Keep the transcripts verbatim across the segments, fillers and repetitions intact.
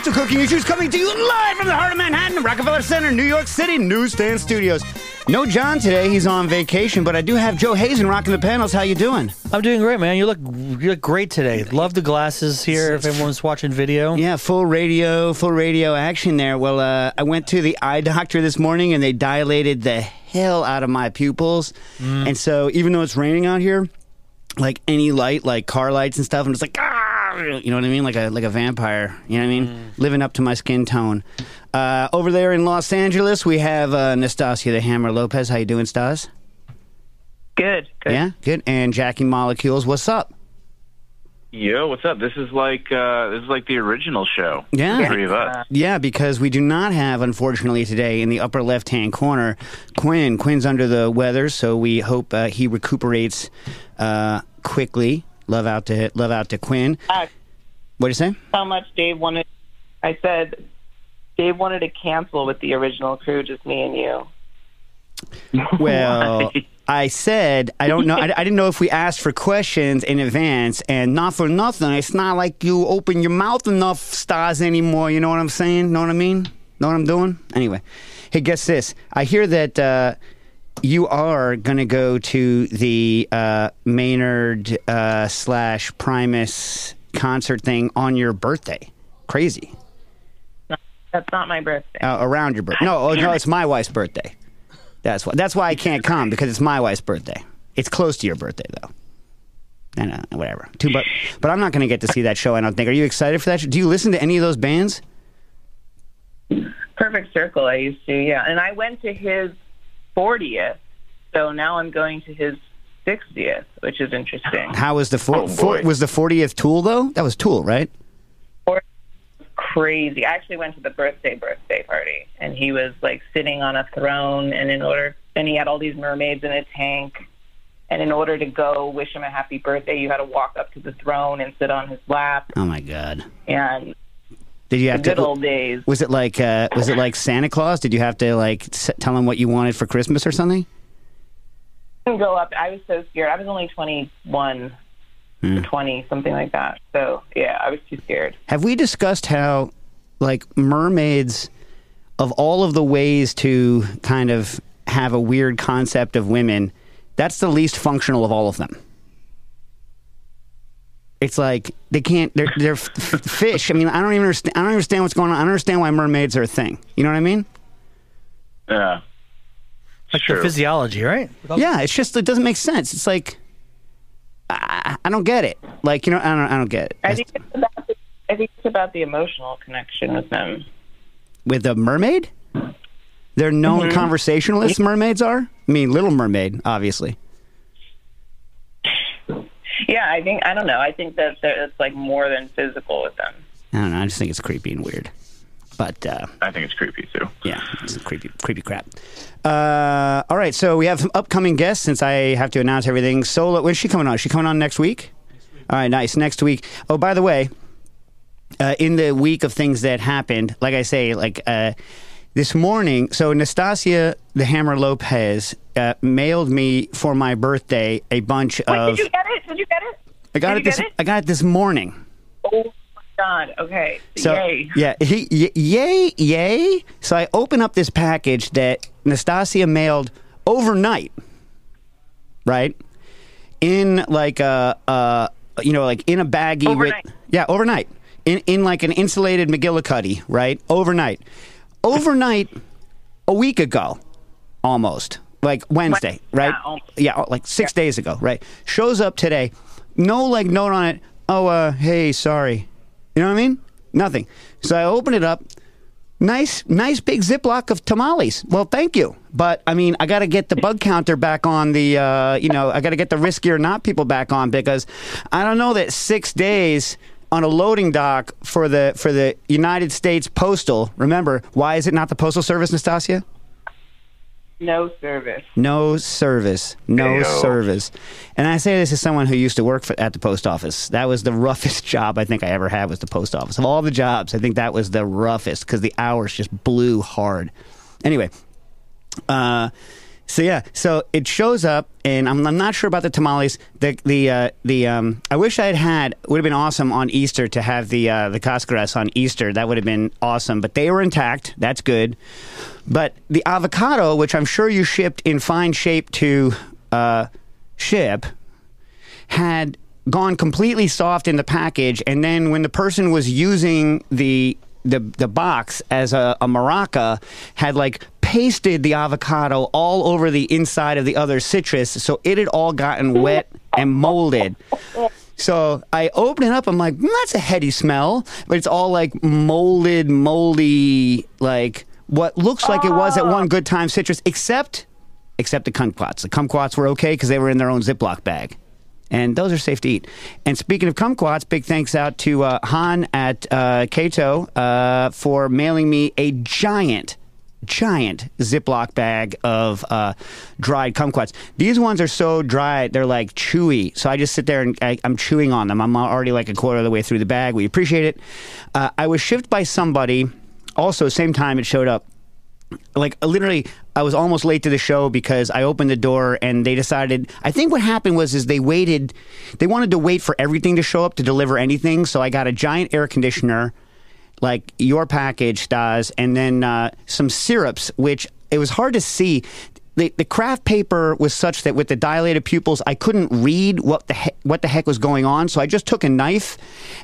host of Cooking Issues, coming to you live from the heart of Manhattan, Rockefeller Center, New York City, Newsstand Studios. No John today, he's on vacation, but I do have Joe Hazen rocking the panels. How you doing? I'm doing great, man. You look you look great today. Love the glasses here if everyone's watching video. Yeah, full radio, full radio action there. Well, uh, I went to the eye doctor this morning, and they dilated the hell out of my pupils. Mm. And so even though it's raining out here, like any light, like car lights and stuff, I'm just like, ah! You know what I mean? Like a like a vampire. You know what I mean? Mm. Living up to my skin tone. Uh, over there in Los Angeles, we have uh, Nastassia the Hammer Lopez. How you doing, Stas? Good, good. Yeah, good. And Jackie Molecules, what's up? Yo, what's up? This is like uh, this is like the original show. Yeah, the three of us. Yeah, because we do not have, unfortunately, today in the upper left-hand corner, Quinn. Quinn's under the weather, so we hope uh, he recuperates uh, quickly. Love out to love out to Quinn. Uh, what did you say? How much Dave wanted? I said Dave wanted to cancel with the original crew, just me and you. Well. I said, I don't know, I, I didn't know if we asked for questions in advance, and not for nothing, it's not like you open your mouth enough, Stars, anymore, you know what I'm saying? Know what I mean? Know what I'm doing? Anyway, hey, guess this. I hear that uh, you are going to go to the uh, Maynard uh, slash Primus concert thing on your birthday. Crazy. No, that's not my birthday. Uh, around your birthday. No, oh, no, it's my wife's birthday. That's why. That's why I can't come, because it's my wife's birthday. It's close to your birthday, though. And uh, whatever. Too, but but I'm not going to get to see that show, I don't think. Are you excited for that show? Do you listen to any of those bands? Perfect Circle, I used to, yeah. And I went to his fortieth, so now I'm going to his sixtieth, which is interesting. How was the for, oh, for, was the fortieth Tool though? That was Tool, right? Crazy. I actually went to the birthday birthday party, and he was like sitting on a throne, and in order, and he had all these mermaids in a tank, and in order to go wish him a happy birthday, you had to walk up to the throne and sit on his lap. Oh my God! And did you have to? Good old days. Was it like uh, was it like Santa Claus? Did you have to like s tell him what you wanted for Christmas or something? I didn't go up. I was so scared. I was only twenty-one. Mm. twenty, something like that. So, yeah, I was too scared. Have we discussed how, like, mermaids, of all of the ways to kind of have a weird concept of women, that's the least functional of all of them? It's like, they can't, they're, they're f fish. I mean, I don't even understand, I don't understand what's going on. I don't understand why mermaids are a thing. You know what I mean? Yeah. Like the physiology, right? Yeah, it's just, it doesn't make sense. It's like... I, I don't get it. Like, you know, I don't, I don't get it. I think, it's about the, I think it's about the emotional connection with them. With the mermaid? They're known mm-hmm. conversationalists, mermaids are? I mean, Little Mermaid, obviously. Yeah, I think, I don't know. I think that it's like more than physical with them. I don't know. I just think it's creepy and weird. But, uh, I think it's creepy, too. Yeah, it's creepy, creepy crap. Uh, all right, so we have some upcoming guests, since I have to announce everything. Solo, when's she coming on? Is she coming on next week? Next week. All right, nice, next week. Oh, by the way, uh, in the week of things that happened, like I say, like uh, this morning, so Nastassia the Hammer Lopez uh, mailed me for my birthday a bunch Wait, of... did you get it? Did you get it? I got it, this, it? I got it this morning. Oh. God, okay. So, yay. Yeah, he, y yay, yay. So I open up this package that Nastassia mailed overnight, right? In like a, uh, you know, like in a baggie. Overnight. With, yeah, overnight. In, in like an insulated McGillicuddy, right? Overnight. Overnight a week ago, almost. Like Wednesday, what? Right? Yeah, yeah, like six yeah. days ago, right? Shows up today. No, like, note on it. Oh, uh, hey, sorry. You know what I mean? Nothing. So I open it up. Nice, nice big Ziploc of tamales. Well, thank you. But, I mean, I got to get the bug counter back on the, uh, you know, I got to get the risky or not people back on, because I don't know that six days on a loading dock for the for the United States Postal. Remember, why is it not the Postal Service, Nastassia? No service. No service. No Ew. service. And I say this as someone who used to work for, at the post office. That was the roughest job I think I ever had, was the post office. Of all the jobs, I think that was the roughest, because the hours just blew hard. Anyway, uh, So yeah, so it shows up, and I'm, I'm not sure about the tamales. The the uh, the um, I wish I had had would have been awesome on Easter to have the uh, the cascaras on Easter. That would have been awesome. But they were intact. That's good. But the avocado, which I'm sure you shipped in fine shape to uh, ship, had gone completely soft in the package. And then when the person was using the the the box as a, a maraca, had like pasted the avocado all over the inside of the other citrus, so it had all gotten wet and molded. So I opened it up, I'm like, mm, that's a heady smell, but it's all like molded, moldy, like what looks like it was at one good time citrus, except except the kumquats. The kumquats were okay because they were in their own Ziploc bag, and those are safe to eat. And speaking of kumquats, big thanks out to uh, Han at uh, Kato uh, for mailing me a giant giant Ziploc bag of uh, dried kumquats. These ones are so dry, they're like chewy. So I just sit there and I, I'm chewing on them. I'm already like a quarter of the way through the bag. We appreciate it. Uh, I was shipped by somebody, also same time it showed up. Like literally, I was almost late to the show because I opened the door and they decided, I think what happened was is they waited, they wanted to wait for everything to show up to deliver anything. So I got a giant air conditioner, like your package, Stas, and then uh, some syrups, which it was hard to see. The, the craft paper was such that with the dilated pupils, I couldn't read what the, he what the heck was going on. So I just took a knife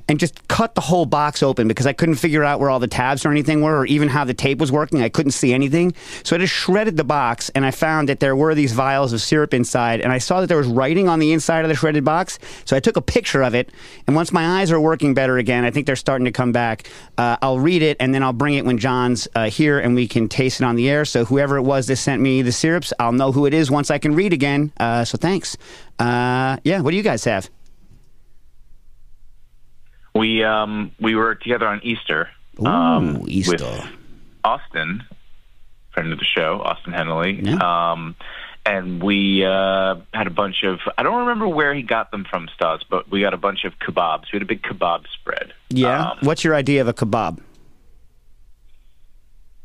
and just cut the whole box open because I couldn't figure out where all the tabs or anything were, or even how the tape was working. I couldn't see anything. So I just shredded the box, and I found that there were these vials of syrup inside, and I saw that there was writing on the inside of the shredded box. So I took a picture of it, and once my eyes are working better again, I think they're starting to come back, uh, I'll read it, and then I'll bring it when John's uh, here, and we can taste it on the air. So whoever it was that sent me the syrup, I'll know who it is once I can read again. Uh, so thanks. Uh, yeah, what do you guys have? We um, we were together on Easter, Ooh, um, Easter. with Austin, friend of the show, Austin Henley. Yeah. Um, and we uh, had a bunch of, I don't remember where he got them from, Stas, but we got a bunch of kebabs. We had a big kebab spread. Yeah. Um, What's your idea of a kebab?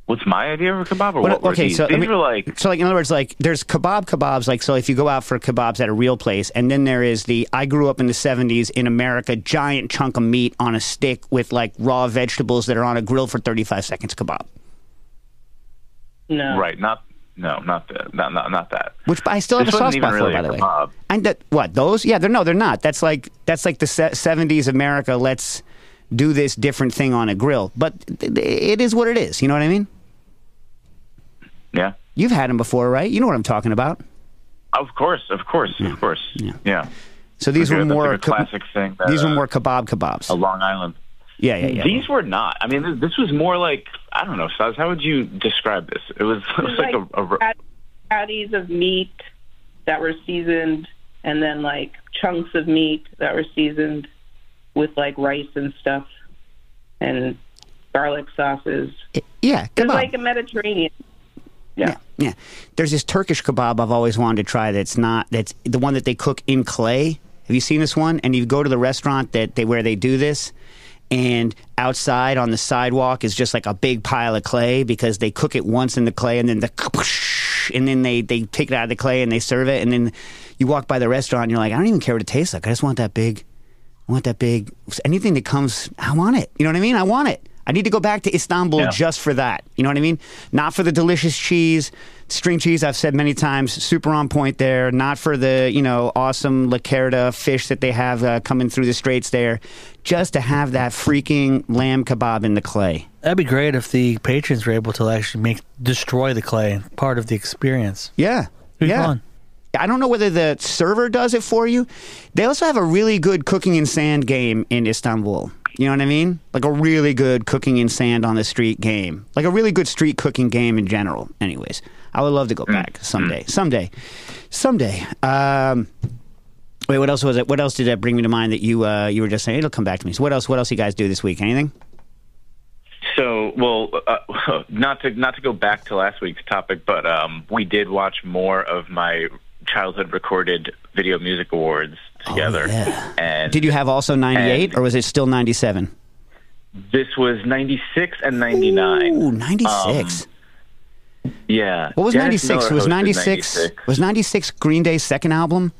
What's my idea of a kebab? Or what, what okay, were these? So these me, were like so like in other words, like there's kebab kebabs. Like so, if you go out for kebabs at a real place, and then there is the I grew up in the seventies in America, giant chunk of meat on a stick with like raw vegetables that are on a grill for thirty-five seconds kebab. No, right? Not no, not that, not not not that. Which I still have this a sauce box really for, by the kebab. way. And that what those? Yeah, they're no, they're not. That's like that's like the seventies America. Let's do this different thing on a grill, but it is what it is. You know what I mean? Yeah. You've had them before, right? You know what I'm talking about. Of course, of course, yeah. of course. Yeah. yeah. So these were more like classic thing. That, these were more kebab kebabs. A Long Island. Yeah, yeah, yeah. These yeah. were not. I mean, this was more like, I don't know, Saz, how would you describe this? It was, it was like, like a, patties of meat that were seasoned, and then like chunks of meat that were seasoned with like rice and stuff, and garlic sauces. It, yeah, kebab. It was like a Mediterranean. Yeah. yeah, yeah. There's this Turkish kebab I've always wanted to try. That's not that's the one that they cook in clay. Have you seen this one? And you go to the restaurant that they where they do this, and outside on the sidewalk is just like a big pile of clay because they cook it once in the clay, and then the and then they they take it out of the clay and they serve it, and then you walk by the restaurant and you're like, I don't even care what it tastes like. I just want that big, I want that big anything that comes. I want it. You know what I mean? I want it. I need to go back to Istanbul yeah. just for that. You know what I mean? Not for the delicious cheese, string cheese. I've said many times, super on point there. Not for the, you know, awesome Lacerda fish that they have uh, coming through the straits there. Just to have that freaking lamb kebab in the clay. That'd be great if the patrons were able to actually make destroy the clay, part of the experience. Yeah, Pretty yeah. Fun. I don't know whether the server does it for you. They also have a really good cooking in sand game in Istanbul. You know what I mean? Like a really good cooking in sand on the street game. Like a really good street cooking game in general. Anyways, I would love to go back someday. Someday. Someday. Um, wait, what else was it? What else did that bring me to mind that you uh, you were just saying? It'll come back to me. So what else? What else you guys do this week? Anything? So, well, uh, not to not to go back to last week's topic, but um, we did watch more of my childhood recorded Video Music Awards together. Oh, yeah. And did you have also ninety-eight, or was it still ninety-seven? This was ninety-six and ninety-nine. Ooh, ninety-six. Um, Yeah. What was ninety-six? Was ninety-six, was ninety-six Green Day's second album?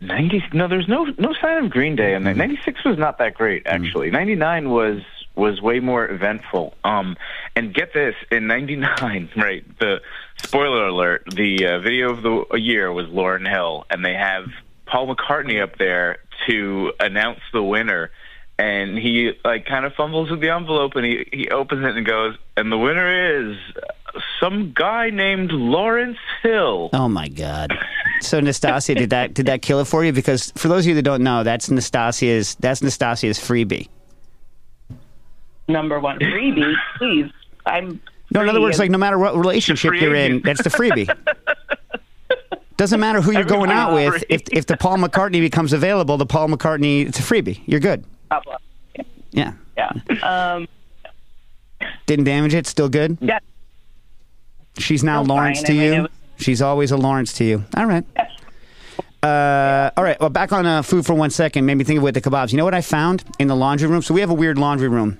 ninety No, there's no no sign of Green Day in that. ninety-six was not that great, actually. ninety-nine was was way more eventful. Um, and get this, in ninety-nine, right, the spoiler alert, the uh, video of the year was Lauryn Hill, and they have Paul McCartney up there to announce the winner. And he, like, kind of fumbles with the envelope, and he, he opens it and goes, and the winner is some guy named Lauryn Hill. Oh, my God. So, Nastassia, did that did that kill it for you? Because for those of you that don't know, that's Nastassia's, that's Nastassia's freebie. Number one freebie, please. I'm no, in other words, like, no matter what relationship you're in, that's the freebie. Doesn't matter who you're Everyone going out free. with. If, if the Paul McCartney becomes available, the Paul McCartney, it's a freebie. You're good. Yeah. Yeah. Um, Didn't damage it. Still good. Yeah. She's now Lauryn to I mean, you. Was... She's always a Lauryn to you. All right. Yes. Uh, all right. Well, back on uh, food for one second. Made me think of with the kebabs. You know what I found in the laundry room? So we have a weird laundry room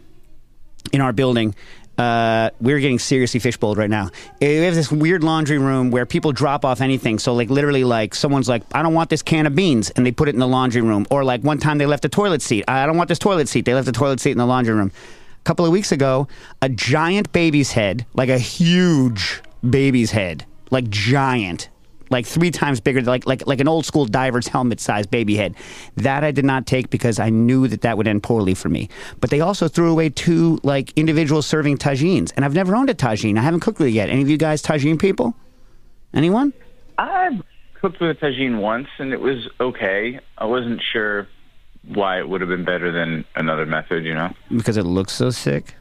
in our building. Uh, we're getting seriously fishbowled right now. We have this weird laundry room where people drop off anything. So, like, literally, like, someone's like, I don't want this can of beans, and they put it in the laundry room. Or, like, one time they left a toilet seat. I don't want this toilet seat. They left the toilet seat in the laundry room. A couple of weeks ago, a giant baby's head, like a huge baby's head, like giant, like three times bigger, like like like an old school diver's helmet sized baby head. That I did not take because I knew that that would end poorly for me. But they also threw away two like individual serving tagines, and I've never owned a tagine. I haven't cooked with it yet. Any of you guys tagine people? Anyone? I've cooked with a tagine once, and it was okay. I wasn't sure why it would have been better than another method, you know? Because it looks so sick.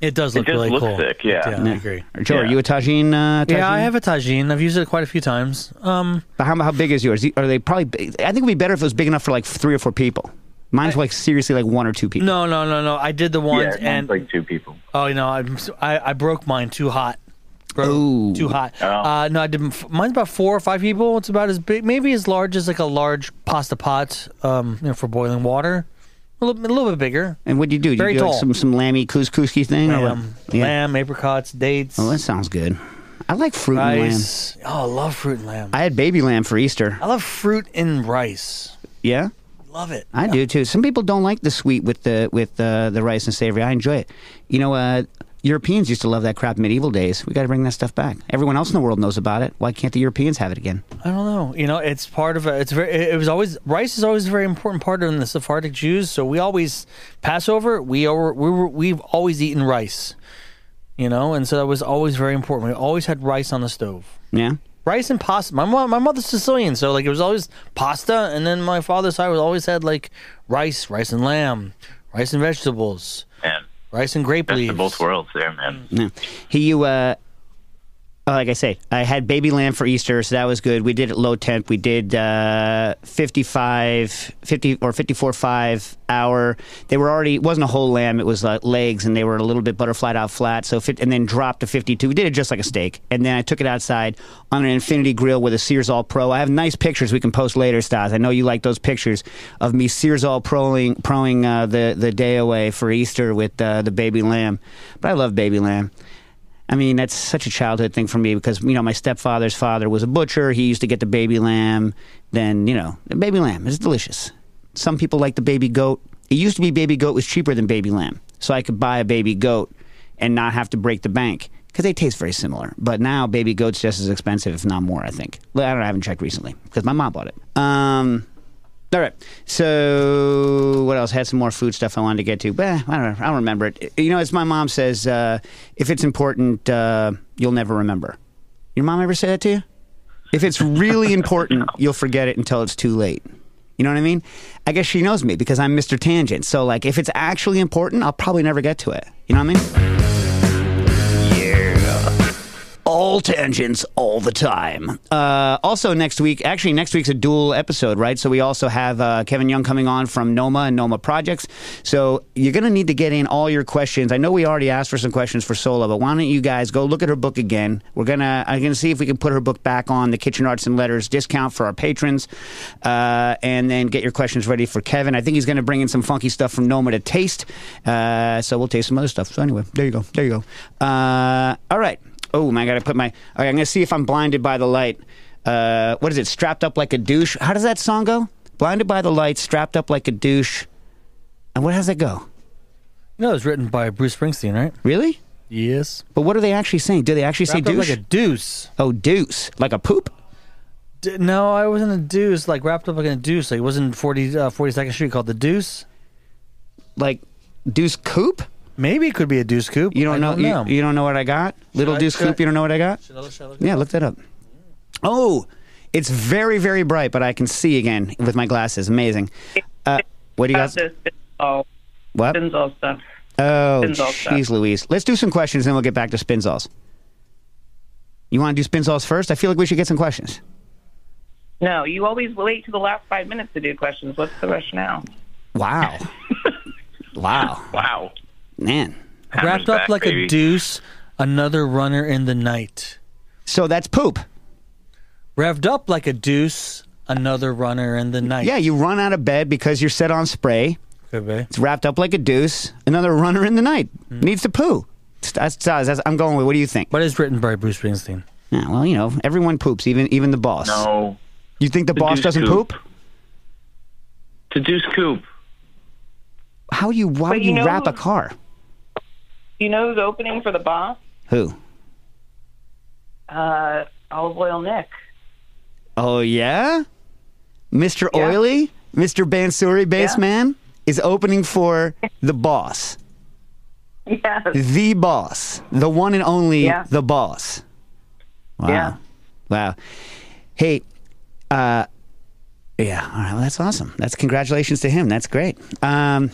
It does look it does really look cool. Sick, yeah. yeah, I agree. Joe, yeah. Are you a tagine, uh, tagine? Yeah, I have a tagine. I've used it quite a few times. Um, but how how big is yours? Are they probably? Big? I think it'd be better if it was big enough for like three or four people. Mine's I, like seriously like one or two people. No, no, no, no. I did the ones yeah, and like two people. Oh, you know, I'm, I I broke mine too hot. Ooh. Too hot. Oh. Uh, no, I didn't. Mine's about four or five people. It's about as big, maybe as large as like a large pasta pot, um, you know, for boiling water. A little, a little bit bigger. And what'd you do? Did Very you do tall. Like some, some lamby couscousy thing? Lamb, yeah. lamb, apricots, dates. Oh, that sounds good. I like fruit rice. and lamb. Oh, I love fruit and lamb. I had baby lamb for Easter. I love fruit and rice. Yeah? Love it. I yeah. do, too. Some people don't like the sweet with the with uh, the rice and savory. I enjoy it. You know, uh, Europeans used to love that crap in medieval days. We got to bring that stuff back. Everyone else in the world knows about it. Why can't the Europeans have it again? I don't know. You know, it's part of a, it's very, it was always, rice is always a very important part of the Sephardic Jews. So we always, Passover, we over, we were, we've always eaten rice, you know, and so that was always very important. We always had rice on the stove. Yeah. Rice and pasta. My mom, my mother's Sicilian, so like it was always pasta. And then my father's side was always had like rice, rice and lamb, rice and vegetables. Yeah. Rice and grape Best leaves. Of both worlds there, man. Yeah. He, you, uh, like I say, I had baby lamb for Easter, so that was good. We did it low temp. We did uh, fifty-five, fifty or fifty-four point five hour. They were already, it wasn't a whole lamb. It was uh, legs, and they were a little bit butterflied out flat, so and then dropped to fifty-two. We did it just like a steak, and then I took it outside on an infinity grill with a Searzall Pro. I have nice pictures we can post later, Stas. I know you like those pictures of me Searzall Proing, proing uh, the, the day away for Easter with uh, the baby lamb. But I love baby lamb. I mean, that's such a childhood thing for me because, you know, my stepfather's father was a butcher. He used to get the baby lamb. Then, you know, the baby lamb is delicious. Some people like the baby goat. It used to be baby goat was cheaper than baby lamb. So I could buy a baby goat and not have to break the bank because they taste very similar. But now baby goat's just as expensive, if not more, I think. I don't know, I haven't checked recently because my mom bought it. Um... All right, so what else? I had some more food stuff I wanted to get to, but eh, I don't know. I don't remember it. You know, as my mom says, uh, if it's important, uh, you'll never remember. Your mom ever say that to you? If it's really important, you'll forget it until it's too late. You know what I mean? I guess she knows me because I'm Mister Tangent. So, like, if it's actually important, I'll probably never get to it. You know what I mean? Yeah. all tangents all the time. Uh, also next week, actually next week's a dual episode, right? So we also have uh, Kevin Young coming on from Noma and Noma Projects. So you're going to need to get in all your questions. I know we already asked for some questions for Solo, but why don't you guys go look at her book again. We're going to, I'm going to see if we can put her book back on the Kitchen Arts and Letters discount for our patrons. Uh, and then get your questions ready for Kevin. I think he's going to bring in some funky stuff from Noma to taste. Uh, so we'll taste some other stuff. So anyway, there you go. There you go. Uh, all right. Oh, my God, I put my... Okay, I'm going to see if I'm blinded by the light. Uh, what is it? Strapped up like a douche. How does that song go? Blinded by the light, strapped up like a douche. And what does that go? No, it was written by Bruce Springsteen, right? Really? Yes. But what are they actually saying? Do they actually wrapped say douche? Up like a deuce. Oh, deuce. Like a poop? D no, I wasn't a deuce. Like, wrapped up like a deuce. Like, it wasn't forty-second Street called the Deuce. Like, Deuce Coupe? Maybe it could be a Deuce Coupe. You don't know, don't know. You, you don't know what I got? Little I, Deuce Coupe, I, you don't know what I got? Should I, should I look yeah, up? Look that up. Oh, it's very, very bright, but I can see again with my glasses. Amazing. Uh, what do you got? Oh, what? Spinzall stuff. Oh, jeez Louise. Let's do some questions, then we'll get back to Spinzalls. You want to do Spinzalls first? I feel like we should get some questions. No, you always wait to the last five minutes to do questions. What's the rush now? Wow. Wow. Wow. Man. Hammers wrapped up back, like baby. A deuce, another runner in the night. So that's poop. Revved up like a deuce, another runner in the night. Yeah, you run out of bed because you're set on spray. Could be. It's wrapped up like a deuce, another runner in the night. Mm. Needs to poo. That's, that's, that's, I'm going with, what do you think? But it's written by Bruce Springsteen. Yeah, well, you know, everyone poops, even even the boss. No. You think the, the boss doesn't coop. poop? The deuce coop. How you, why would you, you know, wrap a car? You know who's opening for the boss? Who? Uh, Olive Oil Nick. Oh, yeah? Mister Yeah. Oily? Mister Bansuri Bassman yeah. is opening for the boss. Yes. The boss. The one and only yeah. the boss. Wow. Yeah. Wow. Hey, uh, yeah, all right, well, that's awesome. That's congratulations to him. That's great. Um,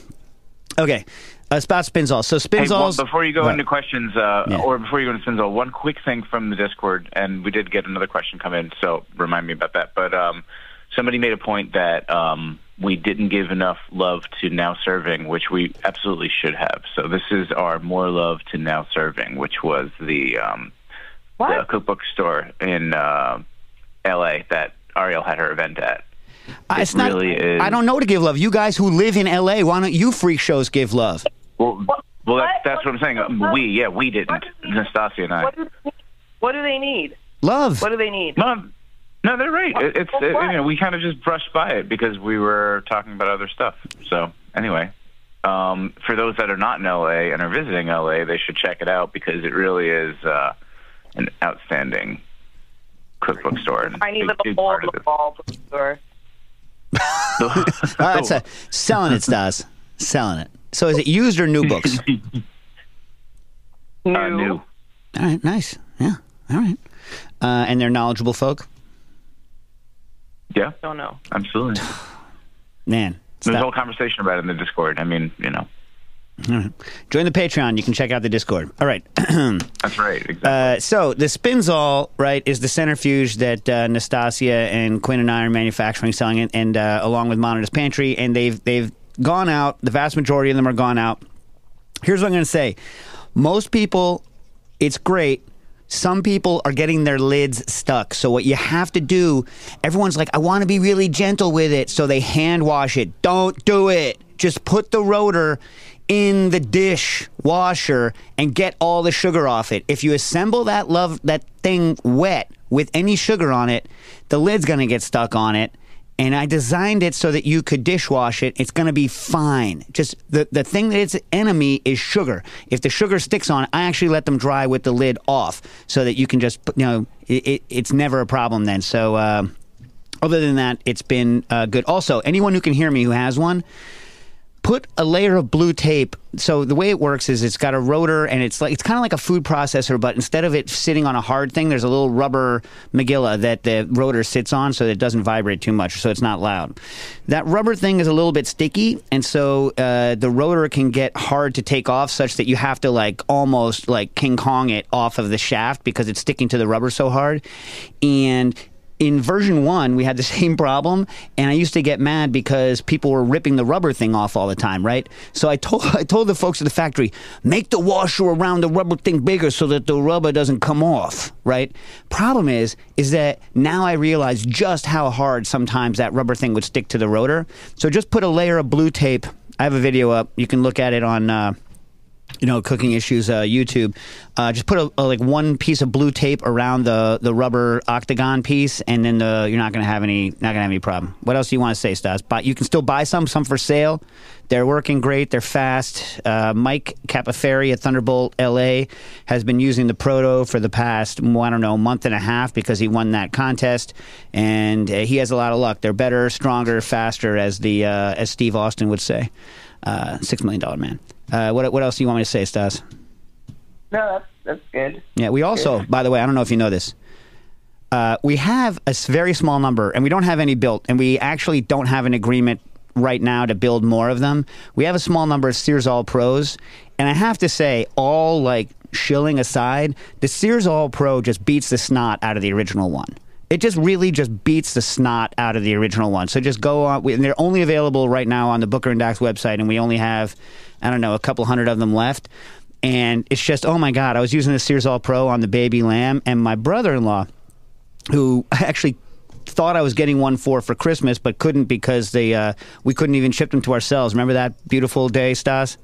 okay. Uh, about Spinzall. So Spinzall's... Hey, well, before you go what? into questions, uh, yeah. or before you go into Spinzall, one quick thing from the Discord, and we did get another question come in, so remind me about that. But um, somebody made a point that um, we didn't give enough love to Now Serving, which we absolutely should have. So this is our more love to Now Serving, which was the, um, the cookbook store in uh, L A that Ariel had her event at. Uh, it's really not, is. I don't know to give love. You guys who live in L A, why don't you freak shows give love? Well, well that's, that's what I'm saying. We, yeah, we didn't. Nastassia and I. What do, what do they need? Love. What do they need? Mom, no, they're right. What, it's it, you know, we kind of just brushed by it because we were talking about other stuff. So anyway, um, for those that are not in L A and are visiting L A, they should check it out because it really is uh, an outstanding cookbook store. I need a bowl of the ball store. uh, that's a, selling it, Stas. Selling it. So is it used or new books? New. Uh, new. All right, nice. Yeah, all right. Uh, and they're knowledgeable folk? Yeah. Don't know. Absolutely. Man. There's a whole conversation about it in the Discord. I mean, you know. All right. Join the Patreon. You can check out the Discord. All right. That's right. Exactly. Uh, so the Spinzall, right, is the centrifuge that uh, Nastassia and Quinn and I are manufacturing, selling it, and uh, along with Monitor's Pantry. And they've they've gone out. The vast majority of them are gone out. Here's what I'm going to say. Most people, it's great. Some people are getting their lids stuck. So what you have to do, everyone's like, I want to be really gentle with it. So they hand wash it. Don't do it. Just put the rotor in the dish washer and get all the sugar off it. If you assemble that love that thing wet with any sugar on it, the lid's gonna get stuck on it. And I designed it so that you could dishwash it. It's gonna be fine. Just the, the thing that its enemy is sugar. If the sugar sticks on it, I actually let them dry with the lid off so that you can just, you know, it, it, it's never a problem then. So uh, other than that, it's been uh, good. Also, anyone who can hear me who has one, put a layer of blue tape. So the way it works is it's got a rotor, and it's like it's kind of like a food processor, but instead of it sitting on a hard thing, there's a little rubber magilla that the rotor sits on so that it doesn't vibrate too much, so it's not loud. That rubber thing is a little bit sticky, and so uh, the rotor can get hard to take off, such that you have to like almost like King Kong it off of the shaft because it's sticking to the rubber so hard. And in version one, we had the same problem, and I used to get mad because people were ripping the rubber thing off all the time, right? So I told I told the folks at the factory, make the washer around the rubber thing bigger so that the rubber doesn't come off, right? Problem is, is that now I realize just how hard sometimes that rubber thing would stick to the rotor. So just put a layer of blue tape. I have a video up. You can look at it on... Uh, you know, Cooking Issues, uh, YouTube, uh, just put a, a, like one piece of blue tape around the, the rubber octagon piece, and then the, you're not going to have any, not going to have any problem. What else do you want to say, Stas? But you can still buy some, some for sale. They're working great. They're fast. Uh, Mike Capaferri at Thunderbolt L A has been using the Proto for the past, I don't know, month and a half because he won that contest, and uh, he has a lot of luck. They're better, stronger, faster, as the uh, as Steve Austin would say. Uh, Six Million Dollar Man. Uh, what what else do you want me to say, Stas? No, that's, that's good. Yeah, we also, good. By the way, I don't know if you know this, uh, we have a very small number, and we don't have any built, and we actually don't have an agreement right now to build more of them. We have a small number of Searzall Pros, and I have to say, all like shilling aside, the Searzall Pro just beats the snot out of the original one. It just really just beats the snot out of the original one. So just go on. We, and they're only available right now on the Booker and Doc's website, and we only have, I don't know, a couple hundred of them left. And it's just, oh, my God, I was using the Searzall Pro on the baby lamb, and my brother-in-law, who actually thought I was getting one for for Christmas but couldn't because they uh, we couldn't even ship them to ourselves. Remember that beautiful day, Stas?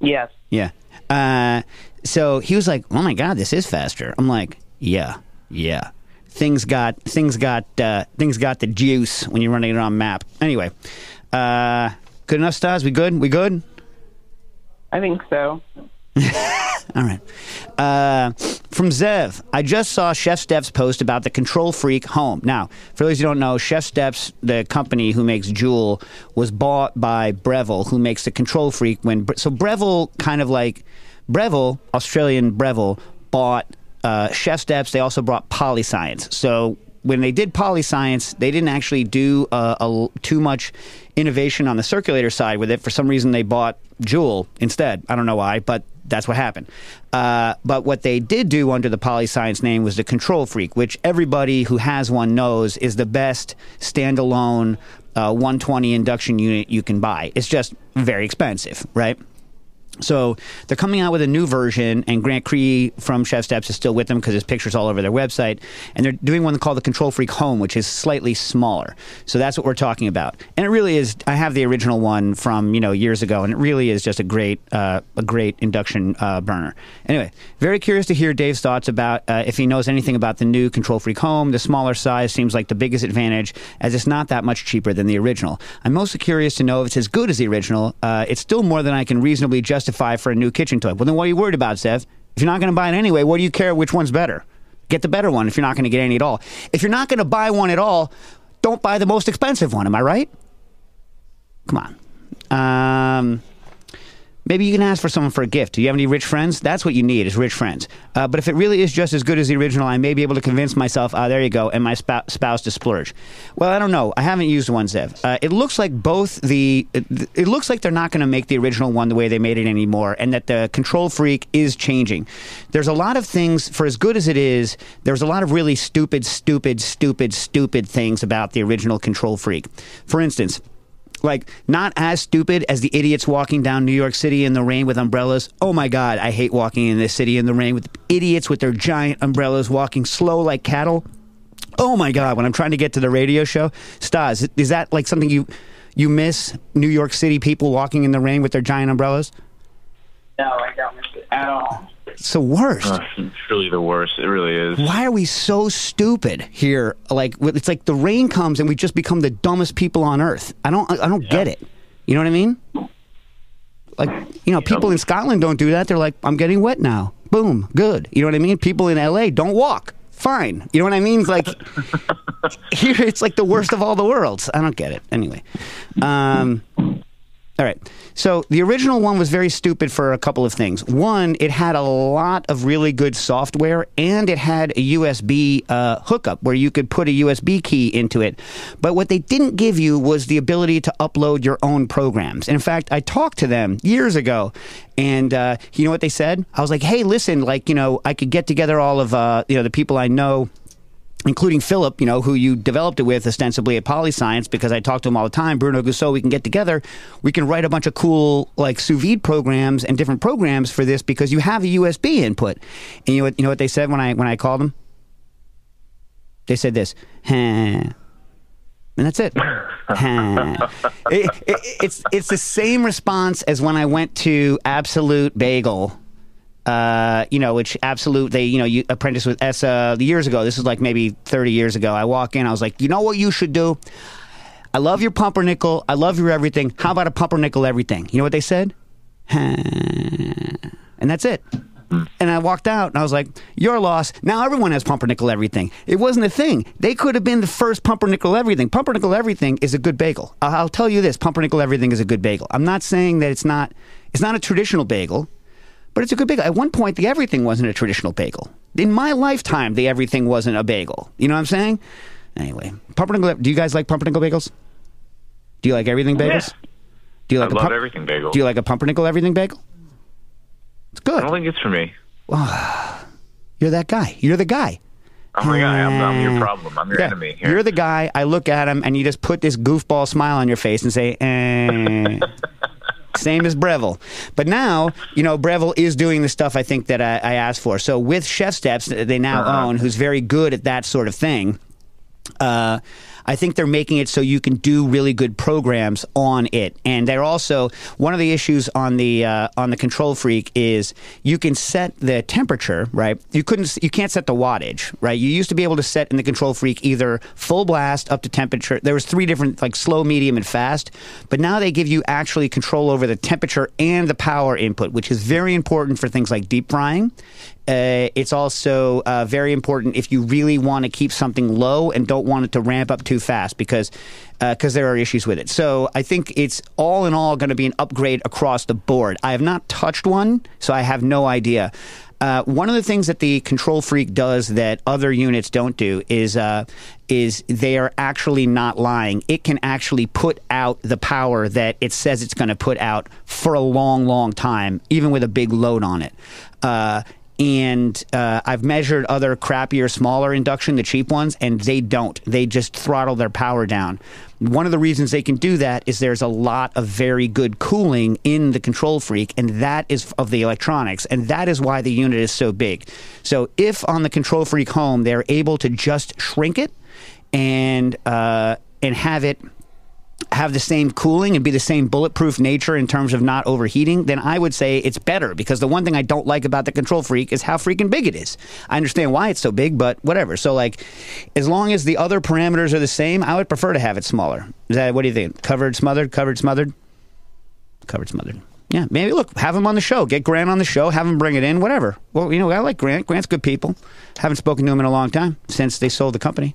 Yes. Yeah. Uh, so he was like, oh, my God, this is faster. I'm like, yeah, yeah. Things got things got uh, things got the juice when you're running it on map. Anyway, uh, good enough, Stas? We good? We good? I think so. All right. Uh, from Zev, I just saw Chef Steps post about the Control Freak Home. Now, for those who don't know, Chef Steps, the company who makes Jewel, was bought by Breville, who makes the Control Freak. When so Breville kind of like Breville, Australian Breville, bought. Uh, Chef Steps, they also brought PolyScience. So when they did PolyScience, they didn't actually do uh, a, too much innovation on the circulator side with it. For some reason, they bought Joule instead. I don't know why, but that's what happened. Uh, but what they did do under the PolyScience name was the Control Freak, which everybody who has one knows is the best standalone uh, one twenty induction unit you can buy. It's just very expensive, right? So they're coming out with a new version, and Grant Cree from Chef Steps is still with them because his picture's all over their website. And they're doing one called the Control Freak Home, which is slightly smaller. So that's what we're talking about. And it really is. I have the original one from you know years ago, and it really is just a great, uh, a great induction uh, burner. Anyway, very curious to hear Dave's thoughts about uh, if he knows anything about the new Control Freak Home. The smaller size seems like the biggest advantage, as it's not that much cheaper than the original. I'm mostly curious to know if it's as good as the original. Uh, it's still more than I can reasonably justify. For a new kitchen toy. Well, then what are you worried about, Zev? If you're not going to buy it anyway, what do you care which one's better? Get the better one if you're not going to get any at all. If you're not going to buy one at all, don't buy the most expensive one. Am I right? Come on. Um... Maybe you can ask for someone for a gift. Do you have any rich friends? That's what you need is rich friends. Uh, but if it really is just as good as the original, I may be able to convince myself, ah, there you go, and my spou spouse to splurge. Well, I don't know. I haven't used one, Zev. Uh, it looks like both the... It, it looks like they're not going to make the original one the way they made it anymore, and that the Control Freak is changing. There's a lot of things, for as good as it is, there's a lot of really stupid, stupid, stupid, stupid things about the original Control Freak. For instance... Like, not as stupid as the idiots walking down New York City in the rain with umbrellas. Oh, my God, I hate walking in this city in the rain with idiots with their giant umbrellas walking slow like cattle. Oh, my God, when I'm trying to get to the radio show. Stas, is that, like, something you, you miss? New York City people walking in the rain with their giant umbrellas? No, I don't miss it at all. It's the worst. Uh, it's really the worst. It really is. Why are we so stupid here? Like it's like the rain comes and we just become the dumbest people on earth. I don't. I don't yeah. get it. You know what I mean? Like you know, people in Scotland don't do that. They're like, I'm getting wet now. Boom. Good. You know what I mean? People in L A don't walk. Fine. You know what I mean? Like here, it's like the worst of all the worlds. I don't get it. Anyway. Um, All right. So the original one was very stupid for a couple of things. One, it had a lot of really good software, and it had a U S B uh, hookup where you could put a U S B key into it. But what they didn't give you was the ability to upload your own programs. And in fact, I talked to them years ago, and uh, you know what they said? I was like, hey, listen, like, you know, I could get together all of, uh, you know, the people I know, including Philip, you know, who you developed it with ostensibly at PolyScience, because I talk to him all the time, Bruno Gusseau, we can get together. We can write a bunch of cool, like, sous vide programs and different programs for this because you have a U S B input. And you know what, you know what they said when I, when I called them? They said this, huh. And that's it. it, it it's, it's the same response as when I went to Absolute Bagel. Uh, you know, which Absolute, they, you know, you apprenticed with Essa years ago. This is like maybe thirty years ago. I walk in, I was like, you know what you should do? I love your pumpernickel. I love your everything. How about a pumpernickel everything? You know what they said? And that's it. And I walked out, and I was like, your loss. Now everyone has pumpernickel everything. It wasn't a thing. They could have been the first pumpernickel everything. Pumpernickel everything is a good bagel. I'll tell you this, pumpernickel everything is a good bagel. I'm not saying that it's not, it's not a traditional bagel. But it's a good bagel. At one point, the everything wasn't a traditional bagel. In my lifetime, the everything wasn't a bagel. You know what I'm saying? Anyway, pumpernickel. Do you guys like pumpernickel bagels? Do you like everything bagels? Yeah. Do you like I a love everything bagel. Do you like a pumpernickel everything bagel? It's good. I don't think it's for me. You're that guy. You're the guy. Oh my God, I'm, I'm your problem. I'm your yeah. enemy. Here. You're the guy. I look at him, and you just put this goofball smile on your face and say, eh. Same as Breville. But now, you know, Breville is doing the stuff I think that I, I asked for. So with Chef Steps, they now uh-huh. own, who's very good at that sort of thing, uh, I think they're making it so you can do really good programs on it. And they're also, one of the issues on the uh, on the Control Freak is you can set the temperature, right? You couldn't, you can't set the wattage, right? You used to be able to set in the Control Freak either full blast up to temperature. There was three different, like slow, medium, and fast. But now they give you actually control over the temperature and the power input, which is very important for things like deep frying. Uh, it's also uh, very important if you really want to keep something low and don't want it to ramp up too fast because uh, 'cause there are issues with it. So I think it's all in all going to be an upgrade across the board. I have not touched one, so I have no idea. Uh, one of the things that the Control Freak does that other units don't do is uh, is they are actually not lying. It can actually put out the power that it says it's going to put out for a long, long time, even with a big load on it. Uh And uh, I've measured other crappier, smaller induction, the cheap ones, and they don't. They just throttle their power down. One of the reasons they can do that is there's a lot of very good cooling in the Control Freak, and that is of the electronics, and that is why the unit is so big. So if on the Control Freak Home, they're able to just shrink it and uh, and have it have the same cooling and be the same bulletproof nature in terms of not overheating, then I would say it's better, because the one thing I don't like about the Control Freak is how freaking big it is. I understand why it's so big, but whatever. So, like, as long as the other parameters are the same, I would prefer to have it smaller. Is that, what do you think? Covered, smothered, covered, smothered? Covered, smothered. Yeah, maybe, look, have him on the show. Get Grant on the show. Have him bring it in, whatever. Well, you know, I like Grant. Grant's good people. Haven't spoken to him in a long time since they sold the company.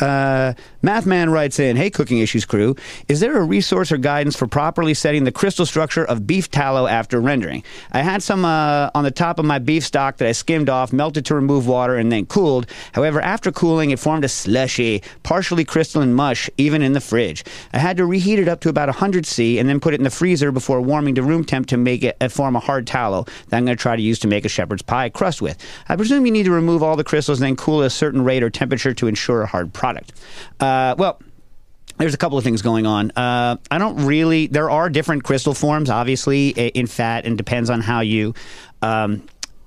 Uh, Mathman writes in, hey, Cooking Issues crew, is there a resource or guidance for properly setting the crystal structure of beef tallow after rendering? I had some uh, on the top of my beef stock that I skimmed off, melted to remove water, and then cooled. However, after cooling, it formed a slushy, partially crystalline mush, even in the fridge. I had to reheat it up to about one hundred C and then put it in the freezer before warming to room temp to make it uh, form a hard tallow that I'm going to try to use to make a shepherd's pie crust with. I presume you need to remove all the crystals and then cool at a certain rate or temperature to ensure a hard product. Product. Uh, well, there's a couple of things going on. Uh, I don't really, there are different crystal forms, obviously, in fat, and depends on how you, um,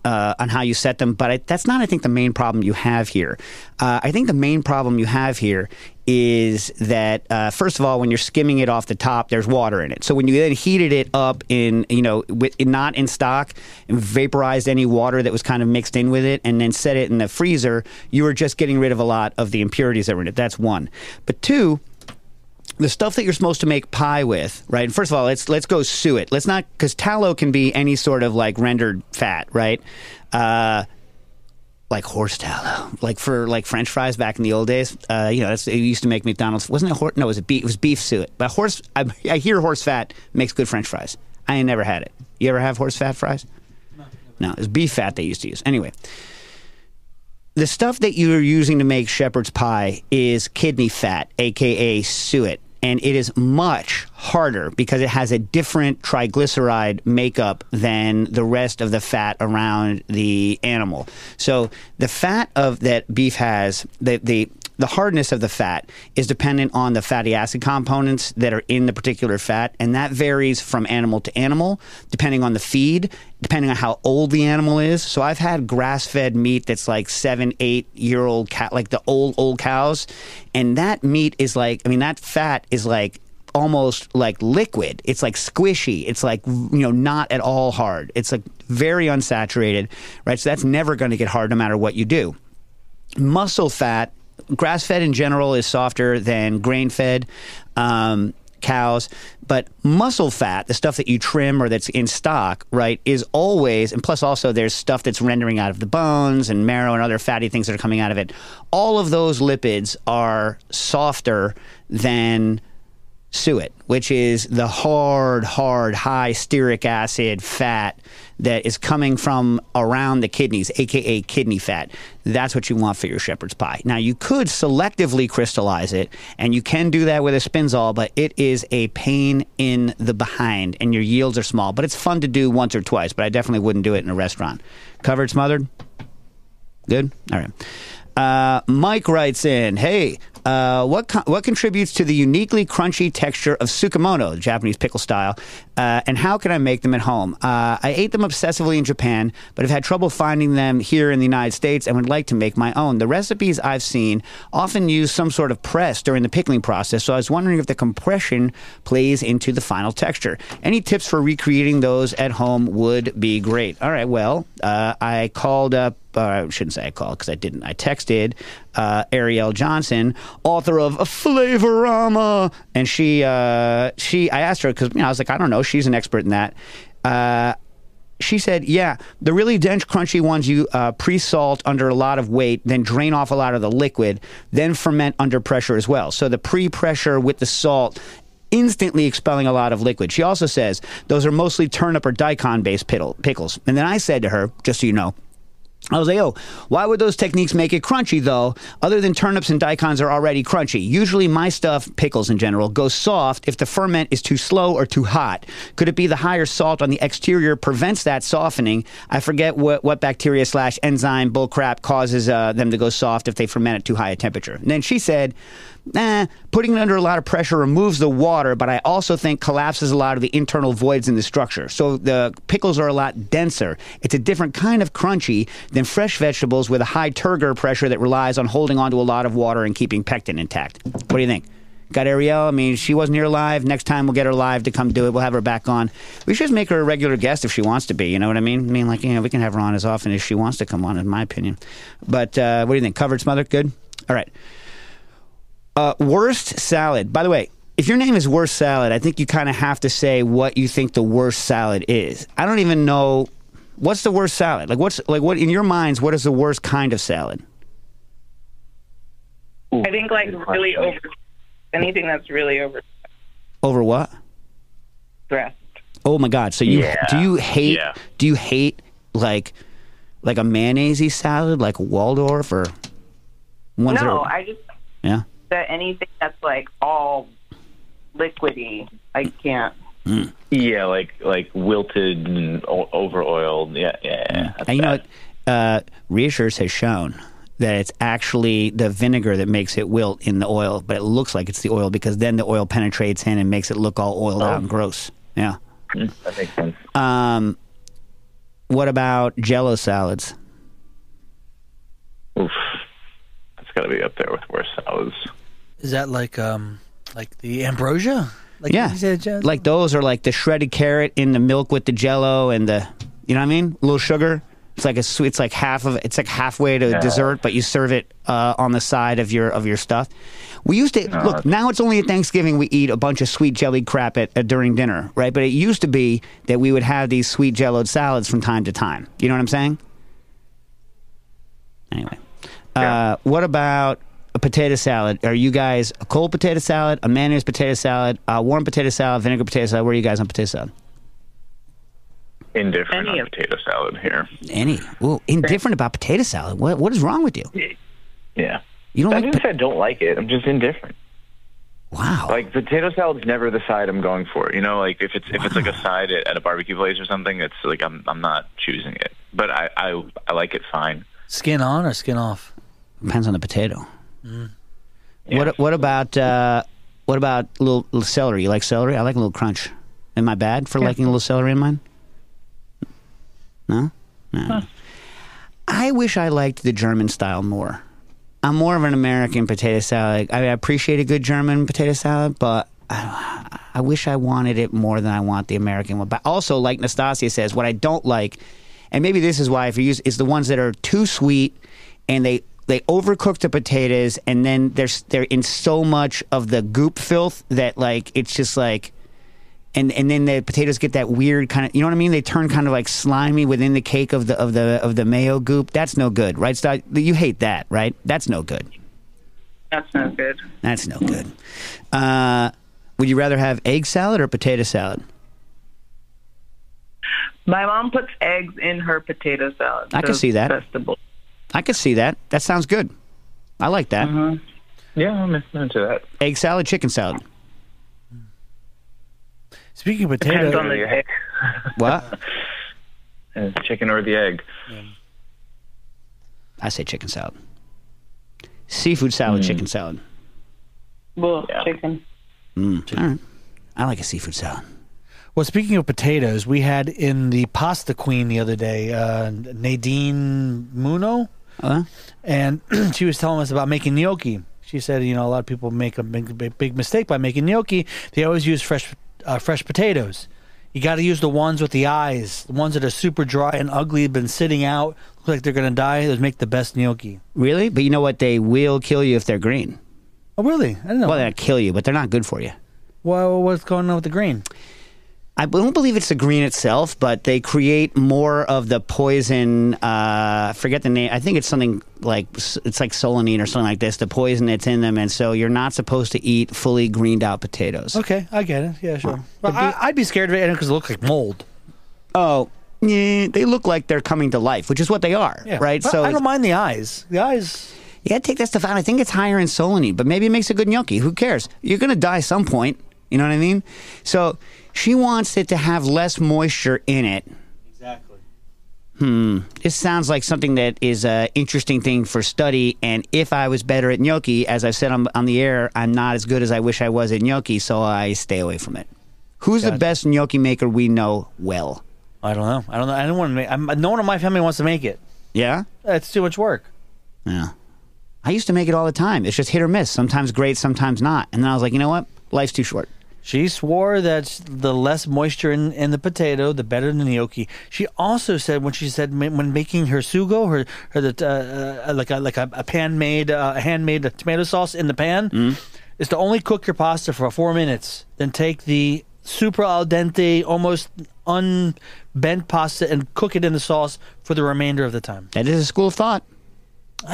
uh, on how you set them. But I, that's not, I think, the main problem you have here. Uh, I think the main problem you have here is that, uh, first of all, when you're skimming it off the top, there's water in it. So when you then heated it up in, you know, with, not in stock, and vaporized any water that was kind of mixed in with it, and then set it in the freezer, you were just getting rid of a lot of the impurities that were in it. That's one. But two, the stuff that you're supposed to make pie with, right? First of all, let's let's go suet. Let's not, because tallow can be any sort of like rendered fat, right? Uh, like horse tallow, like for like French fries back in the old days. Uh, you know, that's, it used to make McDonald's. Wasn't it horse? No, it was a beef. It was beef suet. But horse, I, I hear horse fat makes good French fries. I ain't never had it. You ever have horse fat fries? No, no, it was beef fat they used to use. Anyway, the stuff that you're using to make shepherd's pie is kidney fat, aka suet, and it is much harder because it has a different triglyceride makeup than the rest of the fat around the animal. So the fat of that beef has, the, the, the hardness of the fat is dependent on the fatty acid components that are in the particular fat, and that varies from animal to animal, depending on the feed, depending on how old the animal is. So I've had grass-fed meat that's like seven, eight-year-old cat, like the old, old cows, and that meat is like, I mean, that fat is like almost like liquid. It's like squishy. It's like, you know, not at all hard. It's like very unsaturated, right? So that's never going to get hard no matter what you do. Muscle fat, grass-fed in general is softer than grain-fed um, cows, but muscle fat, the stuff that you trim or that's in stock, right, is always, and plus also there's stuff that's rendering out of the bones and marrow and other fatty things that are coming out of it. All of those lipids are softer than suet, which is the hard, hard, high stearic acid fat that is coming from around the kidneys, aka kidney fat. That's what you want for your shepherd's pie. Now, you could selectively crystallize it, and you can do that with a Spinzall, but it is a pain in the behind, and your yields are small. But it's fun to do once or twice, but I definitely wouldn't do it in a restaurant. Covered, smothered? Good? All right. Uh, Mike writes in, hey, uh, what co what contributes to the uniquely crunchy texture of tsukemono, the Japanese pickle style, uh, and how can I make them at home? Uh, I ate them obsessively in Japan, but have had trouble finding them here in the United States and would like to make my own. The recipes I've seen often use some sort of press during the pickling process, so I was wondering if the compression plays into the final texture. Any tips for recreating those at home would be great. All right, well, uh, I called up, Uh, I shouldn't say I called because I didn't. I texted uh, Arielle Johnson, author of A Flavorama, and she uh, she I asked her because you know, I was like, I don't know, she's an expert in that. Uh, she said, yeah, the really dense, crunchy ones you uh, pre-salt under a lot of weight, then drain off a lot of the liquid, then ferment under pressure as well. So the pre-pressure with the salt, instantly expelling a lot of liquid. She also says those are mostly turnip or daikon-based pickles. And then I said to her, just so you know, I was like, oh, why would those techniques make it crunchy, though? Other than turnips and daikons are already crunchy. Usually my stuff, pickles in general, goes soft if the ferment is too slow or too hot. Could it be the higher salt on the exterior prevents that softening? I forget what, what bacteria slash enzyme bullcrap causes uh, them to go soft if they ferment at too high a temperature. And then she said, nah, putting it under a lot of pressure removes the water, but I also think collapses a lot of the internal voids in the structure. So the pickles are a lot denser. It's a different kind of crunchy than fresh vegetables with a high turgor pressure that relies on holding onto a lot of water and keeping pectin intact. What do you think? Got Arielle? I mean, she wasn't here live. Next time we'll get her live to come do it. We'll have her back on. We should just make her a regular guest if she wants to be. You know what I mean? I mean, like, you know, we can have her on as often as she wants to come on, in my opinion. But uh, what do you think? Covered, smothered? Good? All right. Uh, worst salad. By the way, if your name is Worst Salad, I think you kind of have to say what you think the worst salad is. I don't even know. What's the worst salad? Like, what's like what in your minds? What is the worst kind of salad? I think like really over anything that's really over. Over what? Dressed. Oh my God! So you yeah. do you hate yeah. do you hate like like a mayonnaise-y salad like Waldorf or ones no? That are, I just yeah. That anything that's like all liquidy, I can't. Mm. Yeah, like like wilted and over oiled. Yeah, yeah. Mm. And you know what? Uh, research has shown that it's actually the vinegar that makes it wilt in the oil, but it looks like it's the oil because then the oil penetrates in and makes it look all oiled oh. out and gross. Yeah, mm, that makes sense. Um, what about Jello salads? Oof, that's got to be up there with worst salads. Is that like um like the ambrosia? Like yeah, like those are like the shredded carrot in the milk with the Jello and the, you know what I mean? A little sugar. It's like a sweet. It's like half of. It's like halfway to yeah. dessert, but you serve it uh, on the side of your of your stuff. We used to no, look. Now it's only at Thanksgiving we eat a bunch of sweet jelly crap at, at during dinner, right? But it used to be that we would have these sweet jelloed salads from time to time. You know what I'm saying? Anyway. Yeah. Uh, what about a potato salad? Are you guys a cold potato salad, a mayonnaise potato salad, a warm potato salad, vinegar potato salad? Where are you guys on potato salad? Indifferent Any on of potato salad here. Any? Well, indifferent about potato salad. What What is wrong with you? Yeah. You don't I like didn't po- say I don't like it. I'm just indifferent. Wow. Like, potato salad's never the side I'm going for. You know, like, if it's wow. if it's like a side at, at a barbecue place or something, it's like I'm I'm not choosing it. But I, I, I like it fine. Skin on or skin off? Depends on the potato. Mm. Yeah. What What about uh, what about little, little celery? You like celery? I like a little crunch. Am I bad for yeah. liking a little celery in mine? No? No. Huh. I wish I liked the German style more. I'm more of an American potato salad. I mean, I appreciate a good German potato salad, but I, I wish I wanted it more than I want the American one. But also, like Nastassia says, what I don't like, and maybe this is why if you use, is the ones that are too sweet and they they overcook the potatoes, and then they're, they're in so much of the goop filth that, like, it's just like, and and then the potatoes get that weird kind of, you know what I mean? They turn kind of like slimy within the cake of the of the of the mayo goop. That's no good, right? St- you hate that, right? That's no good. That's no good. That's no good. Uh, would you rather have egg salad or potato salad? My mom puts eggs in her potato salad. I can see that. Vegetables. I can see that. That sounds good. I like that. Uh-huh. Yeah, I'm into that. Egg salad, chicken salad. Speaking of potatoes, on the egg. What? Chicken or the egg? Yeah. I say chicken salad. Seafood salad, mm. chicken salad. Well, yeah. chicken. Mm. chicken. All right. I like a seafood salad. Well, speaking of potatoes, we had in the Pasta Queen the other day, uh, Nadine Muno, uh-huh. and she was telling us about making gnocchi. She said, you know, a lot of people make a big, big mistake by making gnocchi. They always use fresh Uh, fresh potatoes. You got to use the ones with the eyes, the ones that are super dry and ugly, been sitting out, look like they're going to die. Those make the best gnocchi. Really? But you know what? They will kill you if they're green. Oh, really? I don't know. Well, they'll kill you, but they're not good for you. Well, what's going on with the green? I don't believe it's the green itself, but they create more of the poison. Uh, forget the name. I think it's something like it's like solanine or something like this. The poison that's in them, and so you're not supposed to eat fully greened out potatoes. Okay, I get it. Yeah, sure. Well, I, I'd be scared of it because it looks like mold. Oh, yeah, they look like they're coming to life, which is what they are, yeah. right? But so I don't mind the eyes. The eyes. Yeah, take that stuff out. I think it's higher in solanine, but maybe it makes a good gnocchi. Who cares? You're gonna die some point. You know what I mean? So. She wants it to have less moisture in it. Exactly. Hmm. This sounds like something that is an interesting thing for study, and if I was better at gnocchi, as I've said on, on the air, I'm not as good as I wish I was at gnocchi, so I stay away from it. Who's Got the it. best gnocchi maker we know well? I don't know. I don't know. I don't want to make I'm, no one in my family wants to make it. Yeah? That's too much work. Yeah. I used to make it all the time. It's just hit or miss. Sometimes great, sometimes not. And then I was like, you know what? Life's too short. She swore that the less moisture in, in the potato, the better the gnocchi. She also said when she said when making her sugo, her her the, uh, uh, like a like a, a pan made uh, handmade tomato sauce in the pan, mm. is to only cook your pasta for four minutes, then take the super al dente, almost unbent pasta and cook it in the sauce for the remainder of the time. That is a school of thought.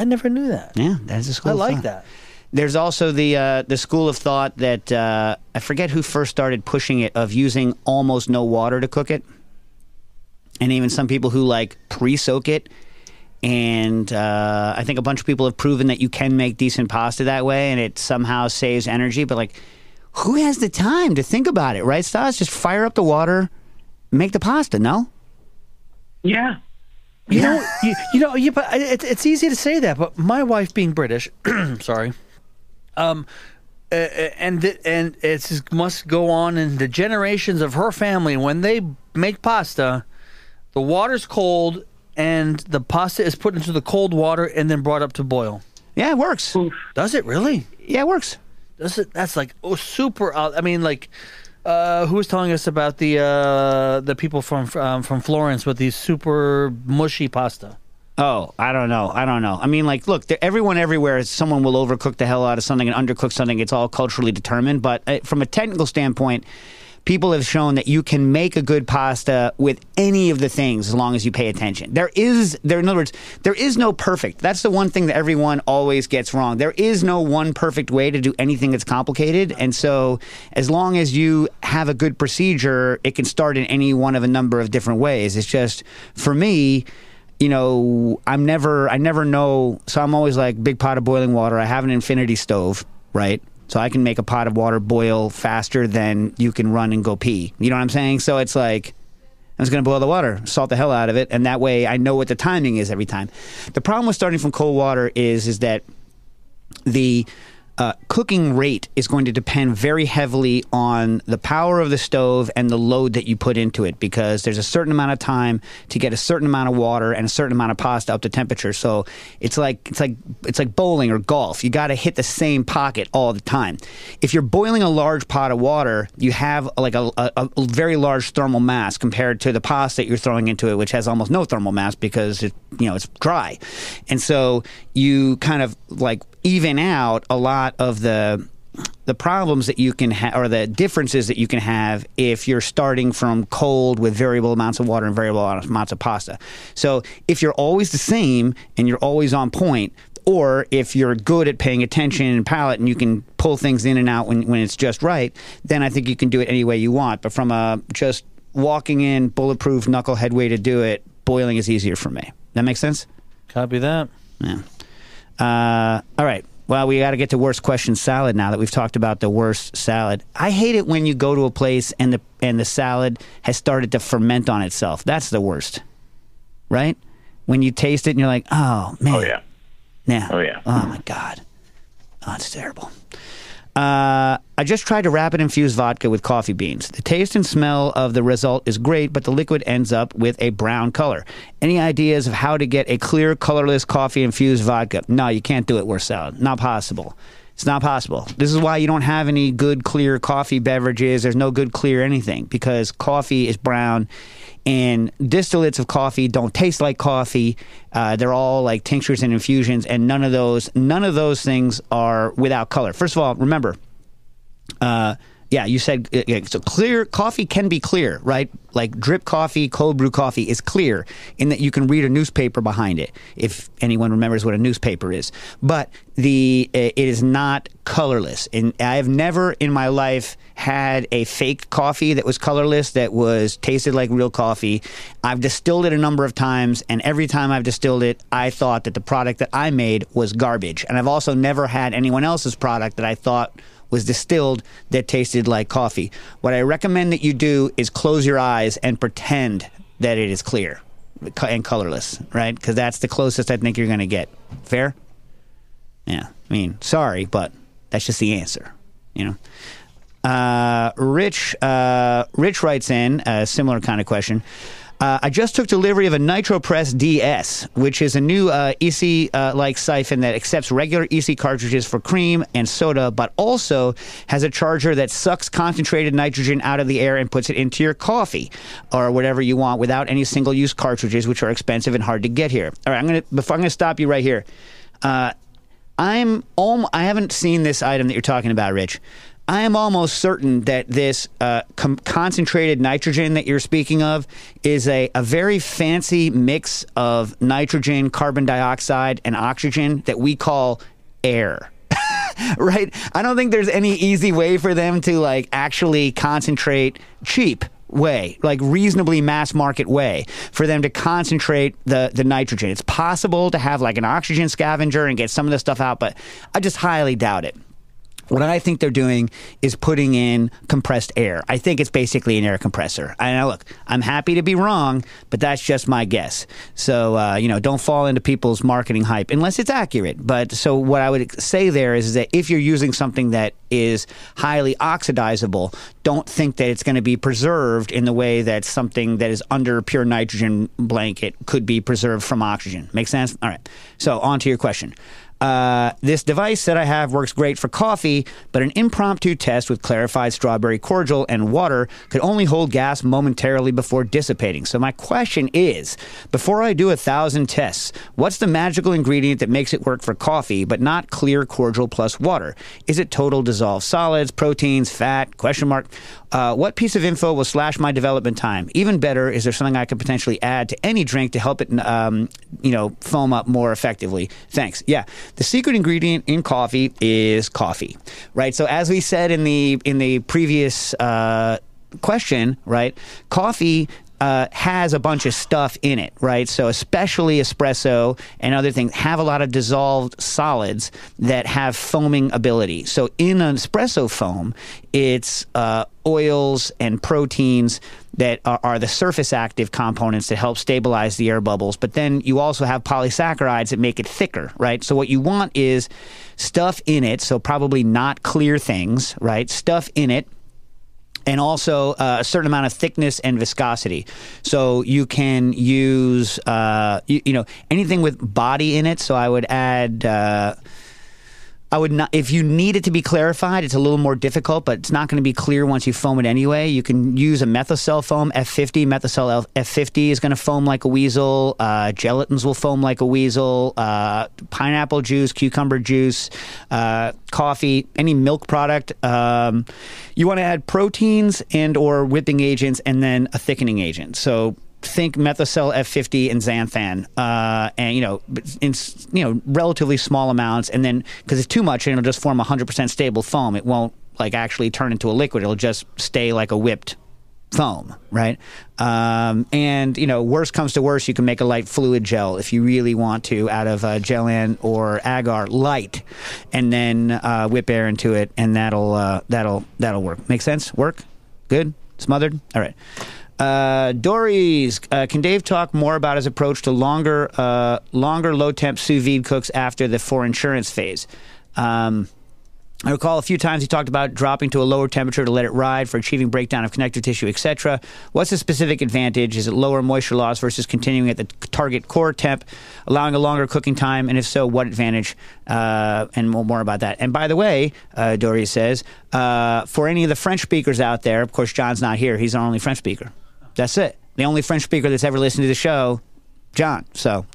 I never knew that. Yeah, that is a school. I of like thought. that. There's also the uh, the school of thought that, uh, I forget who first started pushing it, of using almost no water to cook it. And even some people who, like, pre-soak it. And uh, I think a bunch of people have proven that you can make decent pasta that way, and it somehow saves energy. But, like, who has the time to think about it, right, Stas? Just fire up the water, make the pasta, no? Yeah. You know, you, you know you, but it, it's easy to say that, but my wife being British, sorry, Um, uh, and th- and it must go on in the generations of her family. When they make pasta, the water's cold, and the pasta is put into the cold water and then brought up to boil. Yeah, it works. Oof. Does it really? Yeah, it works. Does it? That's like oh, super. Uh, I mean, like, uh, who was telling us about the uh, the people from um, from Florence with these super mushy pasta? Oh, I don't know. I don't know. I mean, like, look, everyone everywhere, someone will overcook the hell out of something and undercook something. It's all culturally determined. But uh, from a technical standpoint, people have shown that you can make a good pasta with any of the things as long as you pay attention. There is, there, in other words, there is no perfect. That's the one thing that everyone always gets wrong. There is no one perfect way to do anything that's complicated. And so as long as you have a good procedure, it can start in any one of a number of different ways. It's just, for me, you know, I'm never, I never know. So I'm always like, big pot of boiling water. I have an infinity stove, right? So I can make a pot of water boil faster than you can run and go pee. You know what I'm saying? So it's like, I'm just going to boil the water, salt the hell out of it. And that way I know what the timing is every time. The problem with starting from cold water is, is that the uh, cooking rate is going to depend very heavily on the power of the stove and the load that you put into it, because there's a certain amount of time to get a certain amount of water and a certain amount of pasta up to temperature. So it's like, it's like, it's like bowling or golf. You got to hit the same pocket all the time. If you're boiling a large pot of water, you have like a, a, a very large thermal mass compared to the pasta that you're throwing into it, which has almost no thermal mass because it, you know, it's dry. And so you kind of like even out a lot of the the problems that you can have, or the differences that you can have if you're starting from cold with variable amounts of water and variable amounts of pasta. So if you're always the same and you're always on point, or if you're good at paying attention and palate and you can pull things in and out when, when it's just right, then I think you can do it any way you want. But from a just walking in, bulletproof, knucklehead way to do it, boiling is easier for me. That makes sense? Copy that. Yeah. Uh, all right. Well, we got to get to worst question salad now that we've talked about the worst salad. I hate it when you go to a place and the and the salad has started to ferment on itself. That's the worst, right? When you taste it and you're like, oh, man. Oh, yeah. Nah. Oh, yeah. Oh, my God. Oh, it's terrible. Uh, I just tried to rapid infuse vodka with coffee beans. The taste and smell of the result is great, but the liquid ends up with a brown color. Any ideas of how to get a clear, colorless coffee infused vodka? No, you can't do it with salad. Not possible. It's not possible. This is why you don't have any good, clear coffee beverages. There's no good, clear anything, because coffee is brown. And distillates of coffee don't taste like coffee. Uh, they're all like tinctures and infusions, and none of those, none of those things are without color. First of all, remember, uh, yeah, you said uh, so. Clear coffee can be clear, right? Like drip coffee, cold brew coffee is clear in that you can read a newspaper behind it, if anyone remembers what a newspaper is. But the uh, it is not colorless, and I have never in my life had a fake coffee that was colorless, that was tasted like real coffee. I've distilled it a number of times, and every time I've distilled it, I thought that the product that I made was garbage. And I've also never had anyone else's product that I thought was distilled that tasted like coffee. What I recommend that you do is close your eyes and pretend that it is clear and colorless, right? Because that's the closest I think you're going to get. Fair? Yeah. I mean, sorry, but that's just the answer, you know? Uh, Rich, uh, Rich writes in a similar kind of question. Uh, I just took delivery of a NitroPress D S, which is a new uh, E C-like uh, siphon that accepts regular E C cartridges for cream and soda, but also has a charger that sucks concentrated nitrogen out of the air and puts it into your coffee or whatever you want without any single-use cartridges, which are expensive and hard to get here. All right, I'm gonna before I'm gonna stop you right here. Uh, I'm om- I haven't seen this item that you're talking about, Rich. I am almost certain that this uh, com- concentrated nitrogen that you're speaking of is a, a very fancy mix of nitrogen, carbon dioxide, and oxygen that we call air. Right? I don't think there's any easy way for them to like actually concentrate cheap way, like reasonably mass market way for them to concentrate the, the nitrogen. It's possible to have like an oxygen scavenger and get some of this stuff out, but I just highly doubt it. What I think they're doing is putting in compressed air. I think it's basically an air compressor. And look, I'm happy to be wrong, but that's just my guess. So, uh, you know, don't fall into people's marketing hype unless it's accurate. But so what I would say there is, is that if you're using something that is highly oxidizable, don't think that it's going to be preserved in the way that something that is under a pure nitrogen blanket could be preserved from oxygen. Make sense? All right. So on to your question. Uh, this device that I have works great for coffee, but an impromptu test with clarified strawberry cordial and water could only hold gas momentarily before dissipating. So my question is, before I do a thousand tests, What's the magical ingredient that makes it work for coffee, but not clear cordial plus water? Is it total dissolved solids, proteins, fat? Question mark. Uh, what piece of info will slash my development time? Even better, is there something I could potentially add to any drink to help it, um, you know, foam up more effectively? Thanks. Yeah, the secret ingredient in coffee is coffee, right? So as we said in the in the previous uh, question, right, coffee Uh, has a bunch of stuff in it, right? So especially espresso and other things have a lot of dissolved solids that have foaming ability. So in an espresso foam, it's uh, oils and proteins that are, are the surface active components that help stabilize the air bubbles. But then you also have polysaccharides that make it thicker, right? So what you want is stuff in it, so probably not clear things, right? Stuff in it. And also uh, a certain amount of thickness and viscosity. So you can use, uh, you, you know, anything with body in it. So I would add, uh, I would not, if you need it to be clarified, it's a little more difficult, but it's not going to be clear once you foam it anyway. You can use a Methocel foam, F fifty. Methocel F fifty is going to foam like a weasel. Uh, gelatins will foam like a weasel. Uh, pineapple juice, cucumber juice, uh, coffee, any milk product. Um, you want to add proteins and or whipping agents and then a thickening agent. So think Methocel F fifty and xanthan, uh, and you know, in you know relatively small amounts, and then because it's too much, it'll just form a hundred percent stable foam. It won't like actually turn into a liquid. It'll just stay like a whipped foam, right? Um, and you know, worst comes to worst, you can make a light fluid gel if you really want to out of uh, gellan or agar light, and then uh, whip air into it, and that'll uh, that'll that'll work. Make sense? Work? Good? Smothered? All right. Uh, Doris, uh, can Dave talk more about his approach to longer, uh, longer low-temp sous vide cooks after the for insurance phase? Um, I recall a few times he talked about dropping to a lower temperature to let it ride for achieving breakdown of connective tissue, et cetera. What's the specific advantage? Is it lower moisture loss versus continuing at the target core temp, allowing a longer cooking time? And if so, what advantage? Uh, and more about that. And by the way, uh, Doris says, uh, for any of the French speakers out there, of course, John's not here. He's our only French speaker. That's it. The only French speaker that's ever listened to the show, John. So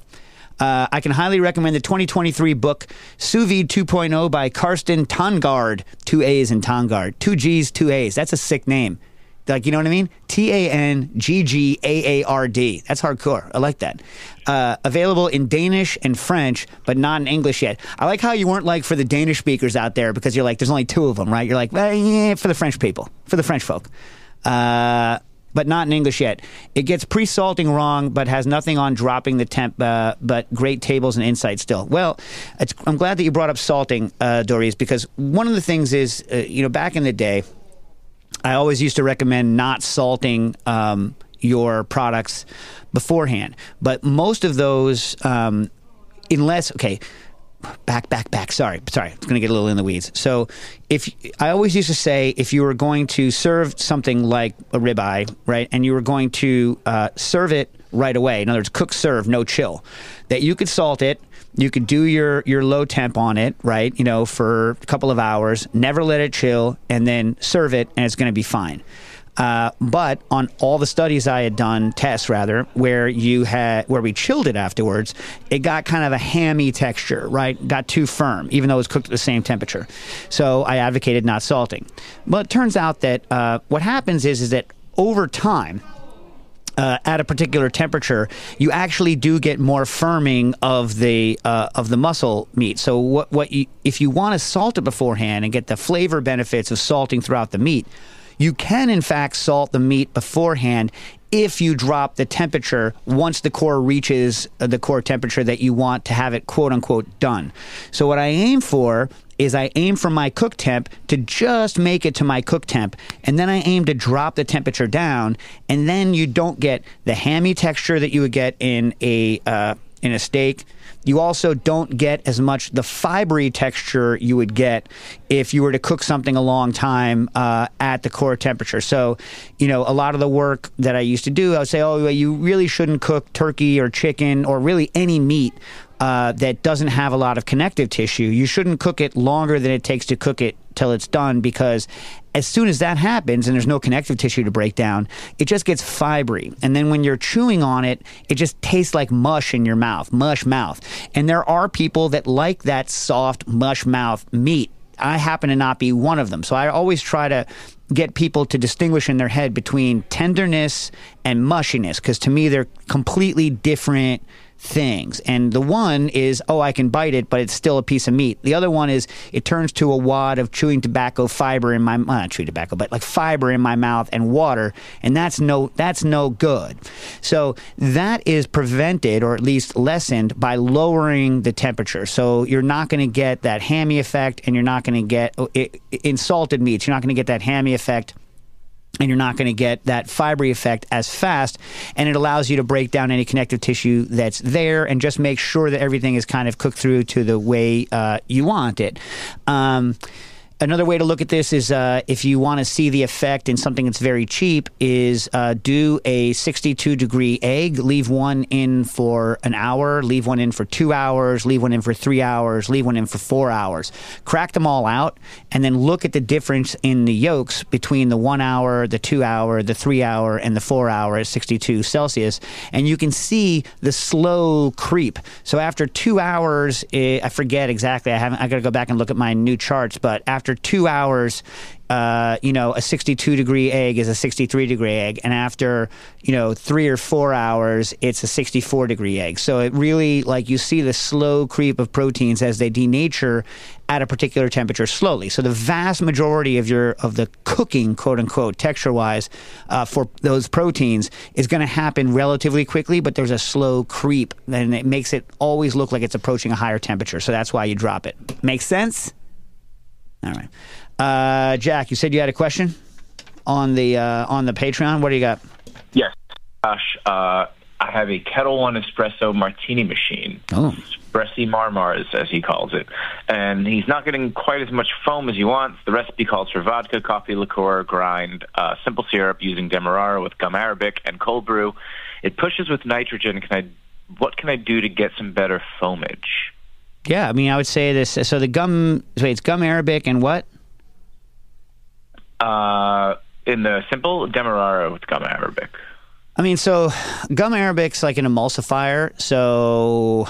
uh, I can highly recommend the twenty twenty-three book Sous Vide two point oh by Karsten Tongard. Two A's in Tongard. Two G's, two A's. That's a sick name. Like, you know what I mean? T A N G G A A R D. That's hardcore. I like that. Uh, available in Danish and French, but not in English yet. I like how you weren't like for the Danish speakers out there because you're like, there's only two of them, right? You're like, well, yeah, for the French people, for the French folk. Uh... But not in English yet. It gets pre-salting wrong, but has nothing on dropping the temp, uh, but great tables and insights still. Well, it's, I'm glad that you brought up salting, uh, Doris, because one of the things is, uh, you know, back in the day, I always used to recommend not salting um, your products beforehand. But most of those, um, unless, okay, back, back, back, sorry, sorry, it's going to get a little in the weeds. So if I always used to say if you were going to serve something like a ribeye, right, and you were going to uh, serve it right away, in other words, cook, serve, no chill, that you could salt it, you could do your, your low temp on it, right, you know, for a couple of hours, never let it chill, and then serve it, and it's going to be fine. Uh, but on all the studies I had done, tests rather, where you had where we chilled it afterwards, it got kind of a hammy texture, right? Got too firm, even though it was cooked at the same temperature. So I advocated not salting. But it turns out that uh, what happens is is that over time, Uh, at a particular temperature, you actually do get more firming of the uh, of the muscle meat. So what what you, if you want to salt it beforehand and get the flavor benefits of salting throughout the meat, you can in fact salt the meat beforehand if you drop the temperature once the core reaches the core temperature that you want to have it quote unquote done. So what I aim for is I aim for my cook temp to just make it to my cook temp, and then I aim to drop the temperature down, and then you don't get the hammy texture that you would get in a uh, in a steak. You also don't get as much the fibery texture you would get if you were to cook something a long time uh, at the core temperature. So, you know, a lot of the work that I used to do, I would say, oh, you really shouldn't cook turkey or chicken or really any meat uh, that doesn't have a lot of connective tissue. You shouldn't cook it longer than it takes to cook it till it's done, because as soon as that happens and there's no connective tissue to break down, it just gets fibery. And then when you're chewing on it, it just tastes like mush in your mouth, mush mouth. And there are people that like that soft mush mouth meat. I happen to not be one of them. So I always try to get people to distinguish in their head between tenderness and mushiness, because to me they're completely different things. And the one is, oh, I can bite it, but it's still a piece of meat. The other one is it turns to a wad of chewing tobacco fiber in my well, not chewing tobacco, but like fiber in my mouth and water, and that's no that's no good. So that is prevented, or at least lessened, by lowering the temperature. So you're not going to get that hammy effect, and you're not going to get it, in salted meats. You're not going to get that hammy effect, and you're not going to get that fibery effect as fast, and it allows you to break down any connective tissue that's there and just make sure that everything is kind of cooked through to the way uh, you want it. Um, another way to look at this is uh, if you want to see the effect in something that's very cheap is uh, do a sixty-two degree egg, leave one in for an hour, leave one in for two hours, leave one in for three hours, leave one in for four hours. Crack them all out, and then look at the difference in the yolks between the one hour, the two hour, the three hour, and the four hour at sixty-two Celsius. And you can see the slow creep. So after two hours, I forget exactly. I haven't. I got to go back and look at my new charts. But after two hours, uh, you know, a sixty-two degree egg is a sixty-three degree egg, and after you know three or four hours, it's a sixty-four degree egg. So it really, like, you see the slow creep of proteins as they denature at a particular temperature slowly. So the vast majority of your of the cooking, quote unquote, texture wise, uh, for those proteins is going to happen relatively quickly, but there's a slow creep, and it makes it always look like it's approaching a higher temperature. So that's why you drop it. Makes sense? All right. Uh, Jack, you said you had a question on the uh, on the Patreon. What do you got? Yes. Gosh, uh, I have a Kettle One espresso martini machine. Oh. Espressi Marmars, as he calls it. And he's not getting quite as much foam as he wants. The recipe calls for vodka, coffee, liqueur, grind, uh, simple syrup using Demerara with gum arabic and cold brew. It pushes with nitrogen. Can I? What can I do to get some better foamage? Yeah, I mean, I would say this. So the gum, wait, it's gum arabic and what? Uh, in the simple, Demerara with gum arabic. I mean, so gum arabic's like an emulsifier, so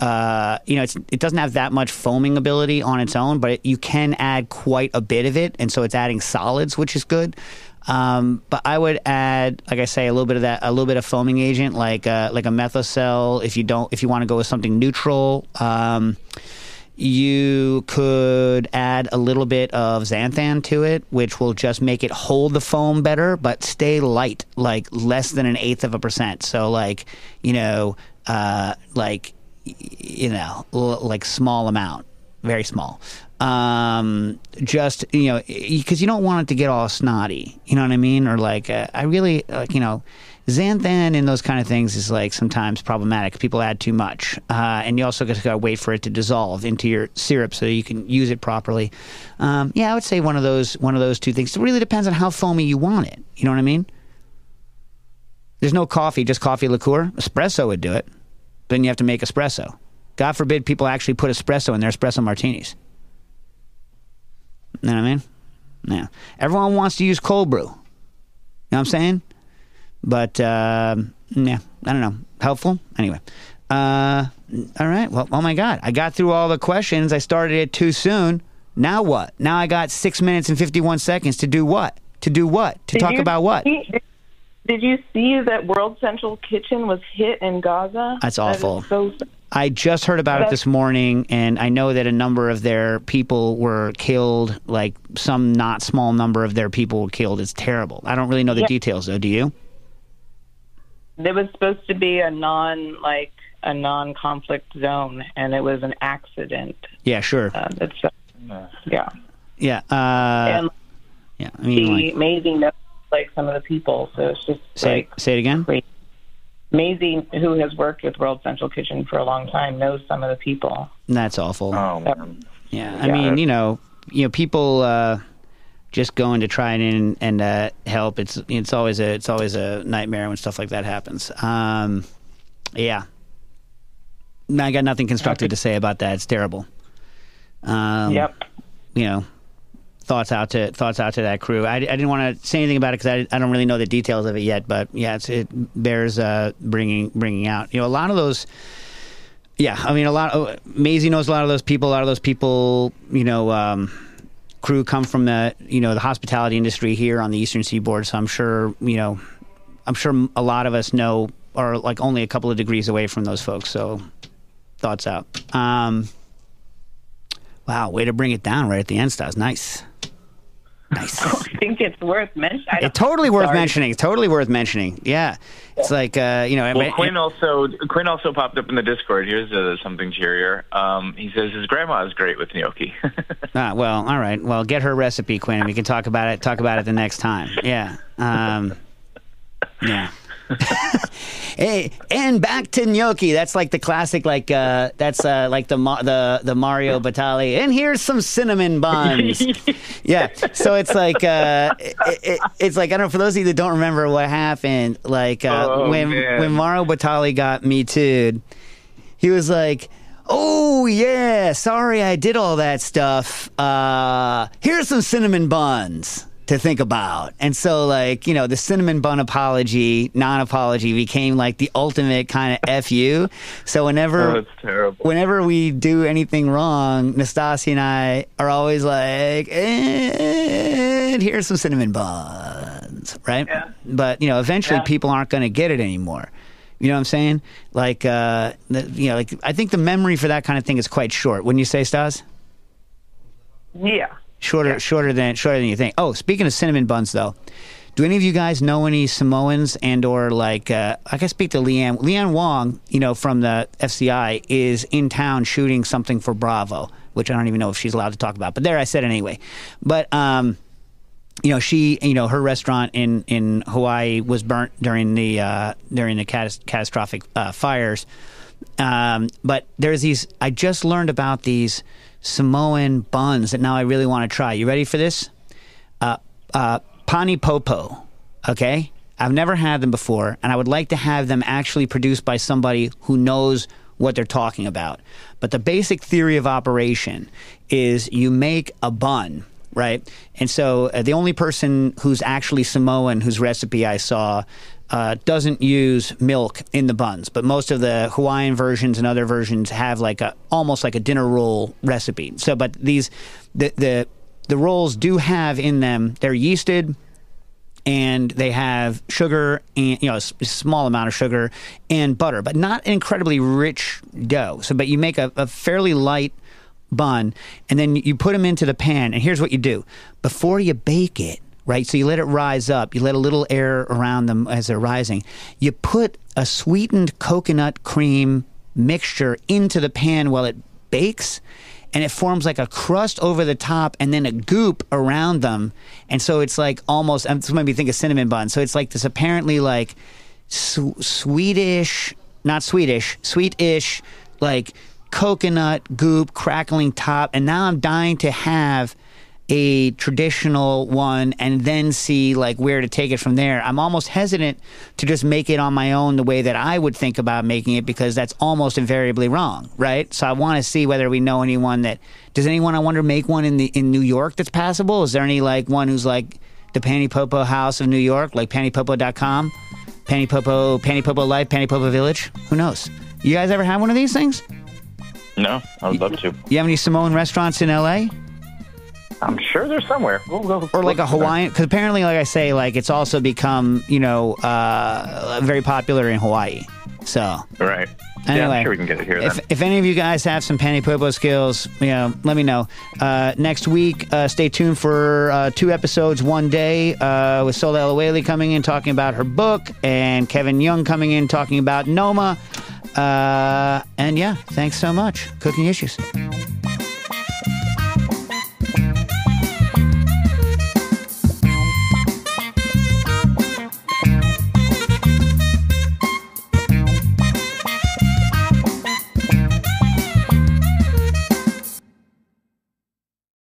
uh, you know it's, it doesn't have that much foaming ability on its own, but it, you can add quite a bit of it, and so it's adding solids, which is good. Um, but I would add, like I say, a little bit of that, a little bit of foaming agent, like uh, like a Methocel. If you don't, if you want to go with something neutral. Um, You could add a little bit of xanthan to it, which will just make it hold the foam better, but stay light, like less than an eighth of a percent. So, like, you know, uh, like, you know, l like small amount, very small. Um, just, you know, because you don't want it to get all snotty, you know what I mean? Or like, uh, I really, like, you know, xanthan and those kind of things is like sometimes problematic. People add too much, uh, and you also just gotta wait for it to dissolve into your syrup so you can use it properly. Um, yeah, I would say one of those one of those two things. It really depends on how foamy you want it. You know what I mean? There's no coffee, just coffee liqueur. Espresso would do it. Then you have to make espresso. God forbid people actually put espresso in their espresso martinis. You know what I mean? Yeah. Everyone wants to use cold brew. You know what I'm saying? But, uh, yeah, I don't know. Helpful? Anyway. Uh, all right. Well, oh, my God. I got through all the questions. I started it too soon. Now what? Now I got six minutes and fifty-one seconds to do what? To do what? To did talk about what? See, did you see that World Central Kitchen was hit in Gaza? That's awful. That so I just heard about it this morning, and I know that a number of their people were killed, like some not small number of their people were killed. It's terrible. I don't really know the yeah. details, though. Do you? There was supposed to be a non, like a non-conflict zone, and it was an accident. Yeah, sure. Uh, that's, uh, yeah, yeah, uh, and yeah. I mean, the like, Maisie knows like some of the people, so it's just say, like say it again. Crazy. Maisie, who has worked with World Central Kitchen for a long time, knows some of the people. That's awful. Oh, so, yeah. I yeah. mean, you know, you know, people. Uh, Just going to try and and uh, help. It's it's always a it's always a nightmare when stuff like that happens. Um, yeah, I got nothing constructive to say about that. It's terrible. Um, yep. You know, thoughts out to thoughts out to that crew. I, I didn't want to say anything about it because I, I don't really know the details of it yet. But yeah, it's, it bears uh, bringing bringing out. You know, a lot of those. Yeah, I mean, a lot. Of, Maisie knows a lot of those people. A lot of those people, you know, um, crew come from the you know the hospitality industry here on the Eastern Seaboard. So I'm sure you know, I'm sure a lot of us know are like only a couple of degrees away from those folks. So thoughts out. Um, wow, way to bring it down right at the end, Stas. Nice, nice. I don't think it's worth mentioning. It's totally worth Sorry. mentioning. Totally worth mentioning. Yeah. It's like, uh, you know... Well, it, Quinn, it, also, Quinn also popped up in the Discord. Here's uh, something cheerier. Um, he says his grandma is great with gnocchi. ah, well, all right. Well, get her recipe, Quinn, and we can talk about it Talk about it the next time. Yeah. Um, yeah. Hey, and back to gnocchi. That's like the classic, like, uh, that's uh, like the, the the Mario Batali. And here's some cinnamon buns. Yeah. So it's like, uh, it, it, it's like, I don't know, for those of you that don't remember what happened, like, uh, oh, when, when Mario Batali got Me Too'd, he was like, oh, yeah, sorry I did all that stuff. Uh, here's some cinnamon buns to think about. And so, like, you know, the cinnamon bun apology, non-apology became like the ultimate kind of F you. So whenever, oh, whenever we do anything wrong, Nastassia and I are always like, and here's some cinnamon buns, right? Yeah. But, you know, eventually yeah. people aren't going to get it anymore. You know what I'm saying? Like, uh, the, you know, like I think the memory for that kind of thing is quite short. Wouldn't you say, Stas? Yeah. Shorter, yeah. shorter than shorter than you think. Oh, speaking of cinnamon buns, though, do any of you guys know any Samoans and or like? Uh, I can speak to Leanne. Leanne Wong, you know, from the F C I, is in town shooting something for Bravo, which I don't even know if she's allowed to talk about. But there, I said it anyway. But um, you know, she, you know, her restaurant in in Hawaii was burnt during the uh, during the catas catastrophic uh, fires. Um, but there's these. I just learned about these Samoan buns that now I really want to try. You ready for this? Uh, uh, Panipopo, okay? I've never had them before, and I would like to have them actually produced by somebody who knows what they're talking about. But the basic theory of operation is you make a bun, right? And so uh, the only person who's actually Samoan whose recipe I saw Uh, doesn't use milk in the buns, but most of the Hawaiian versions and other versions have like a almost like a dinner roll recipe. So, but these the the the rolls do have in them, they're yeasted and they have sugar and you know a small amount of sugar and butter, but not incredibly rich dough. So, but you make a, a fairly light bun and then you put them into the pan. And here's what you do before you bake it. Right, so you let it rise up. You let a little air around them as they're rising. You put a sweetened coconut cream mixture into the pan while it bakes, and it forms like a crust over the top and then a goop around them. And so it's like almost, this made me think of cinnamon bun. So it's like this apparently like su sweetish, not Swedish, sweetish, like coconut goop crackling top. And now I'm dying to have a traditional one and then see like where to take it from there. I'm almost hesitant to just make it on my own the way that I would think about making it because that's almost invariably wrong, right? So I want to see whether we know anyone that does anyone I wonder make one in the in New York that's passable? Is there any like one who's like the Panipopo House of New York, like panipopo dot com, Panipopo, Panipopo Life, Panipopo Village? Who knows? You guys ever have one of these things? No, I would love to. You have any Samoan restaurants in L A? I'm sure there's somewhere. We'll go or like a Hawaiian, because apparently, like I say, like it's also become, you know, uh, very popular in Hawaii. So right. Anyway, yeah, I'm sure we can get it here. If, if any of you guys have some Panipopo skills, you know, let me know. Uh, next week, uh, stay tuned for uh, two episodes, one day, uh, with Sola Eloweli coming in talking about her book, and Kevin Young coming in talking about Noma. Uh, and yeah, thanks so much. Cooking Issues.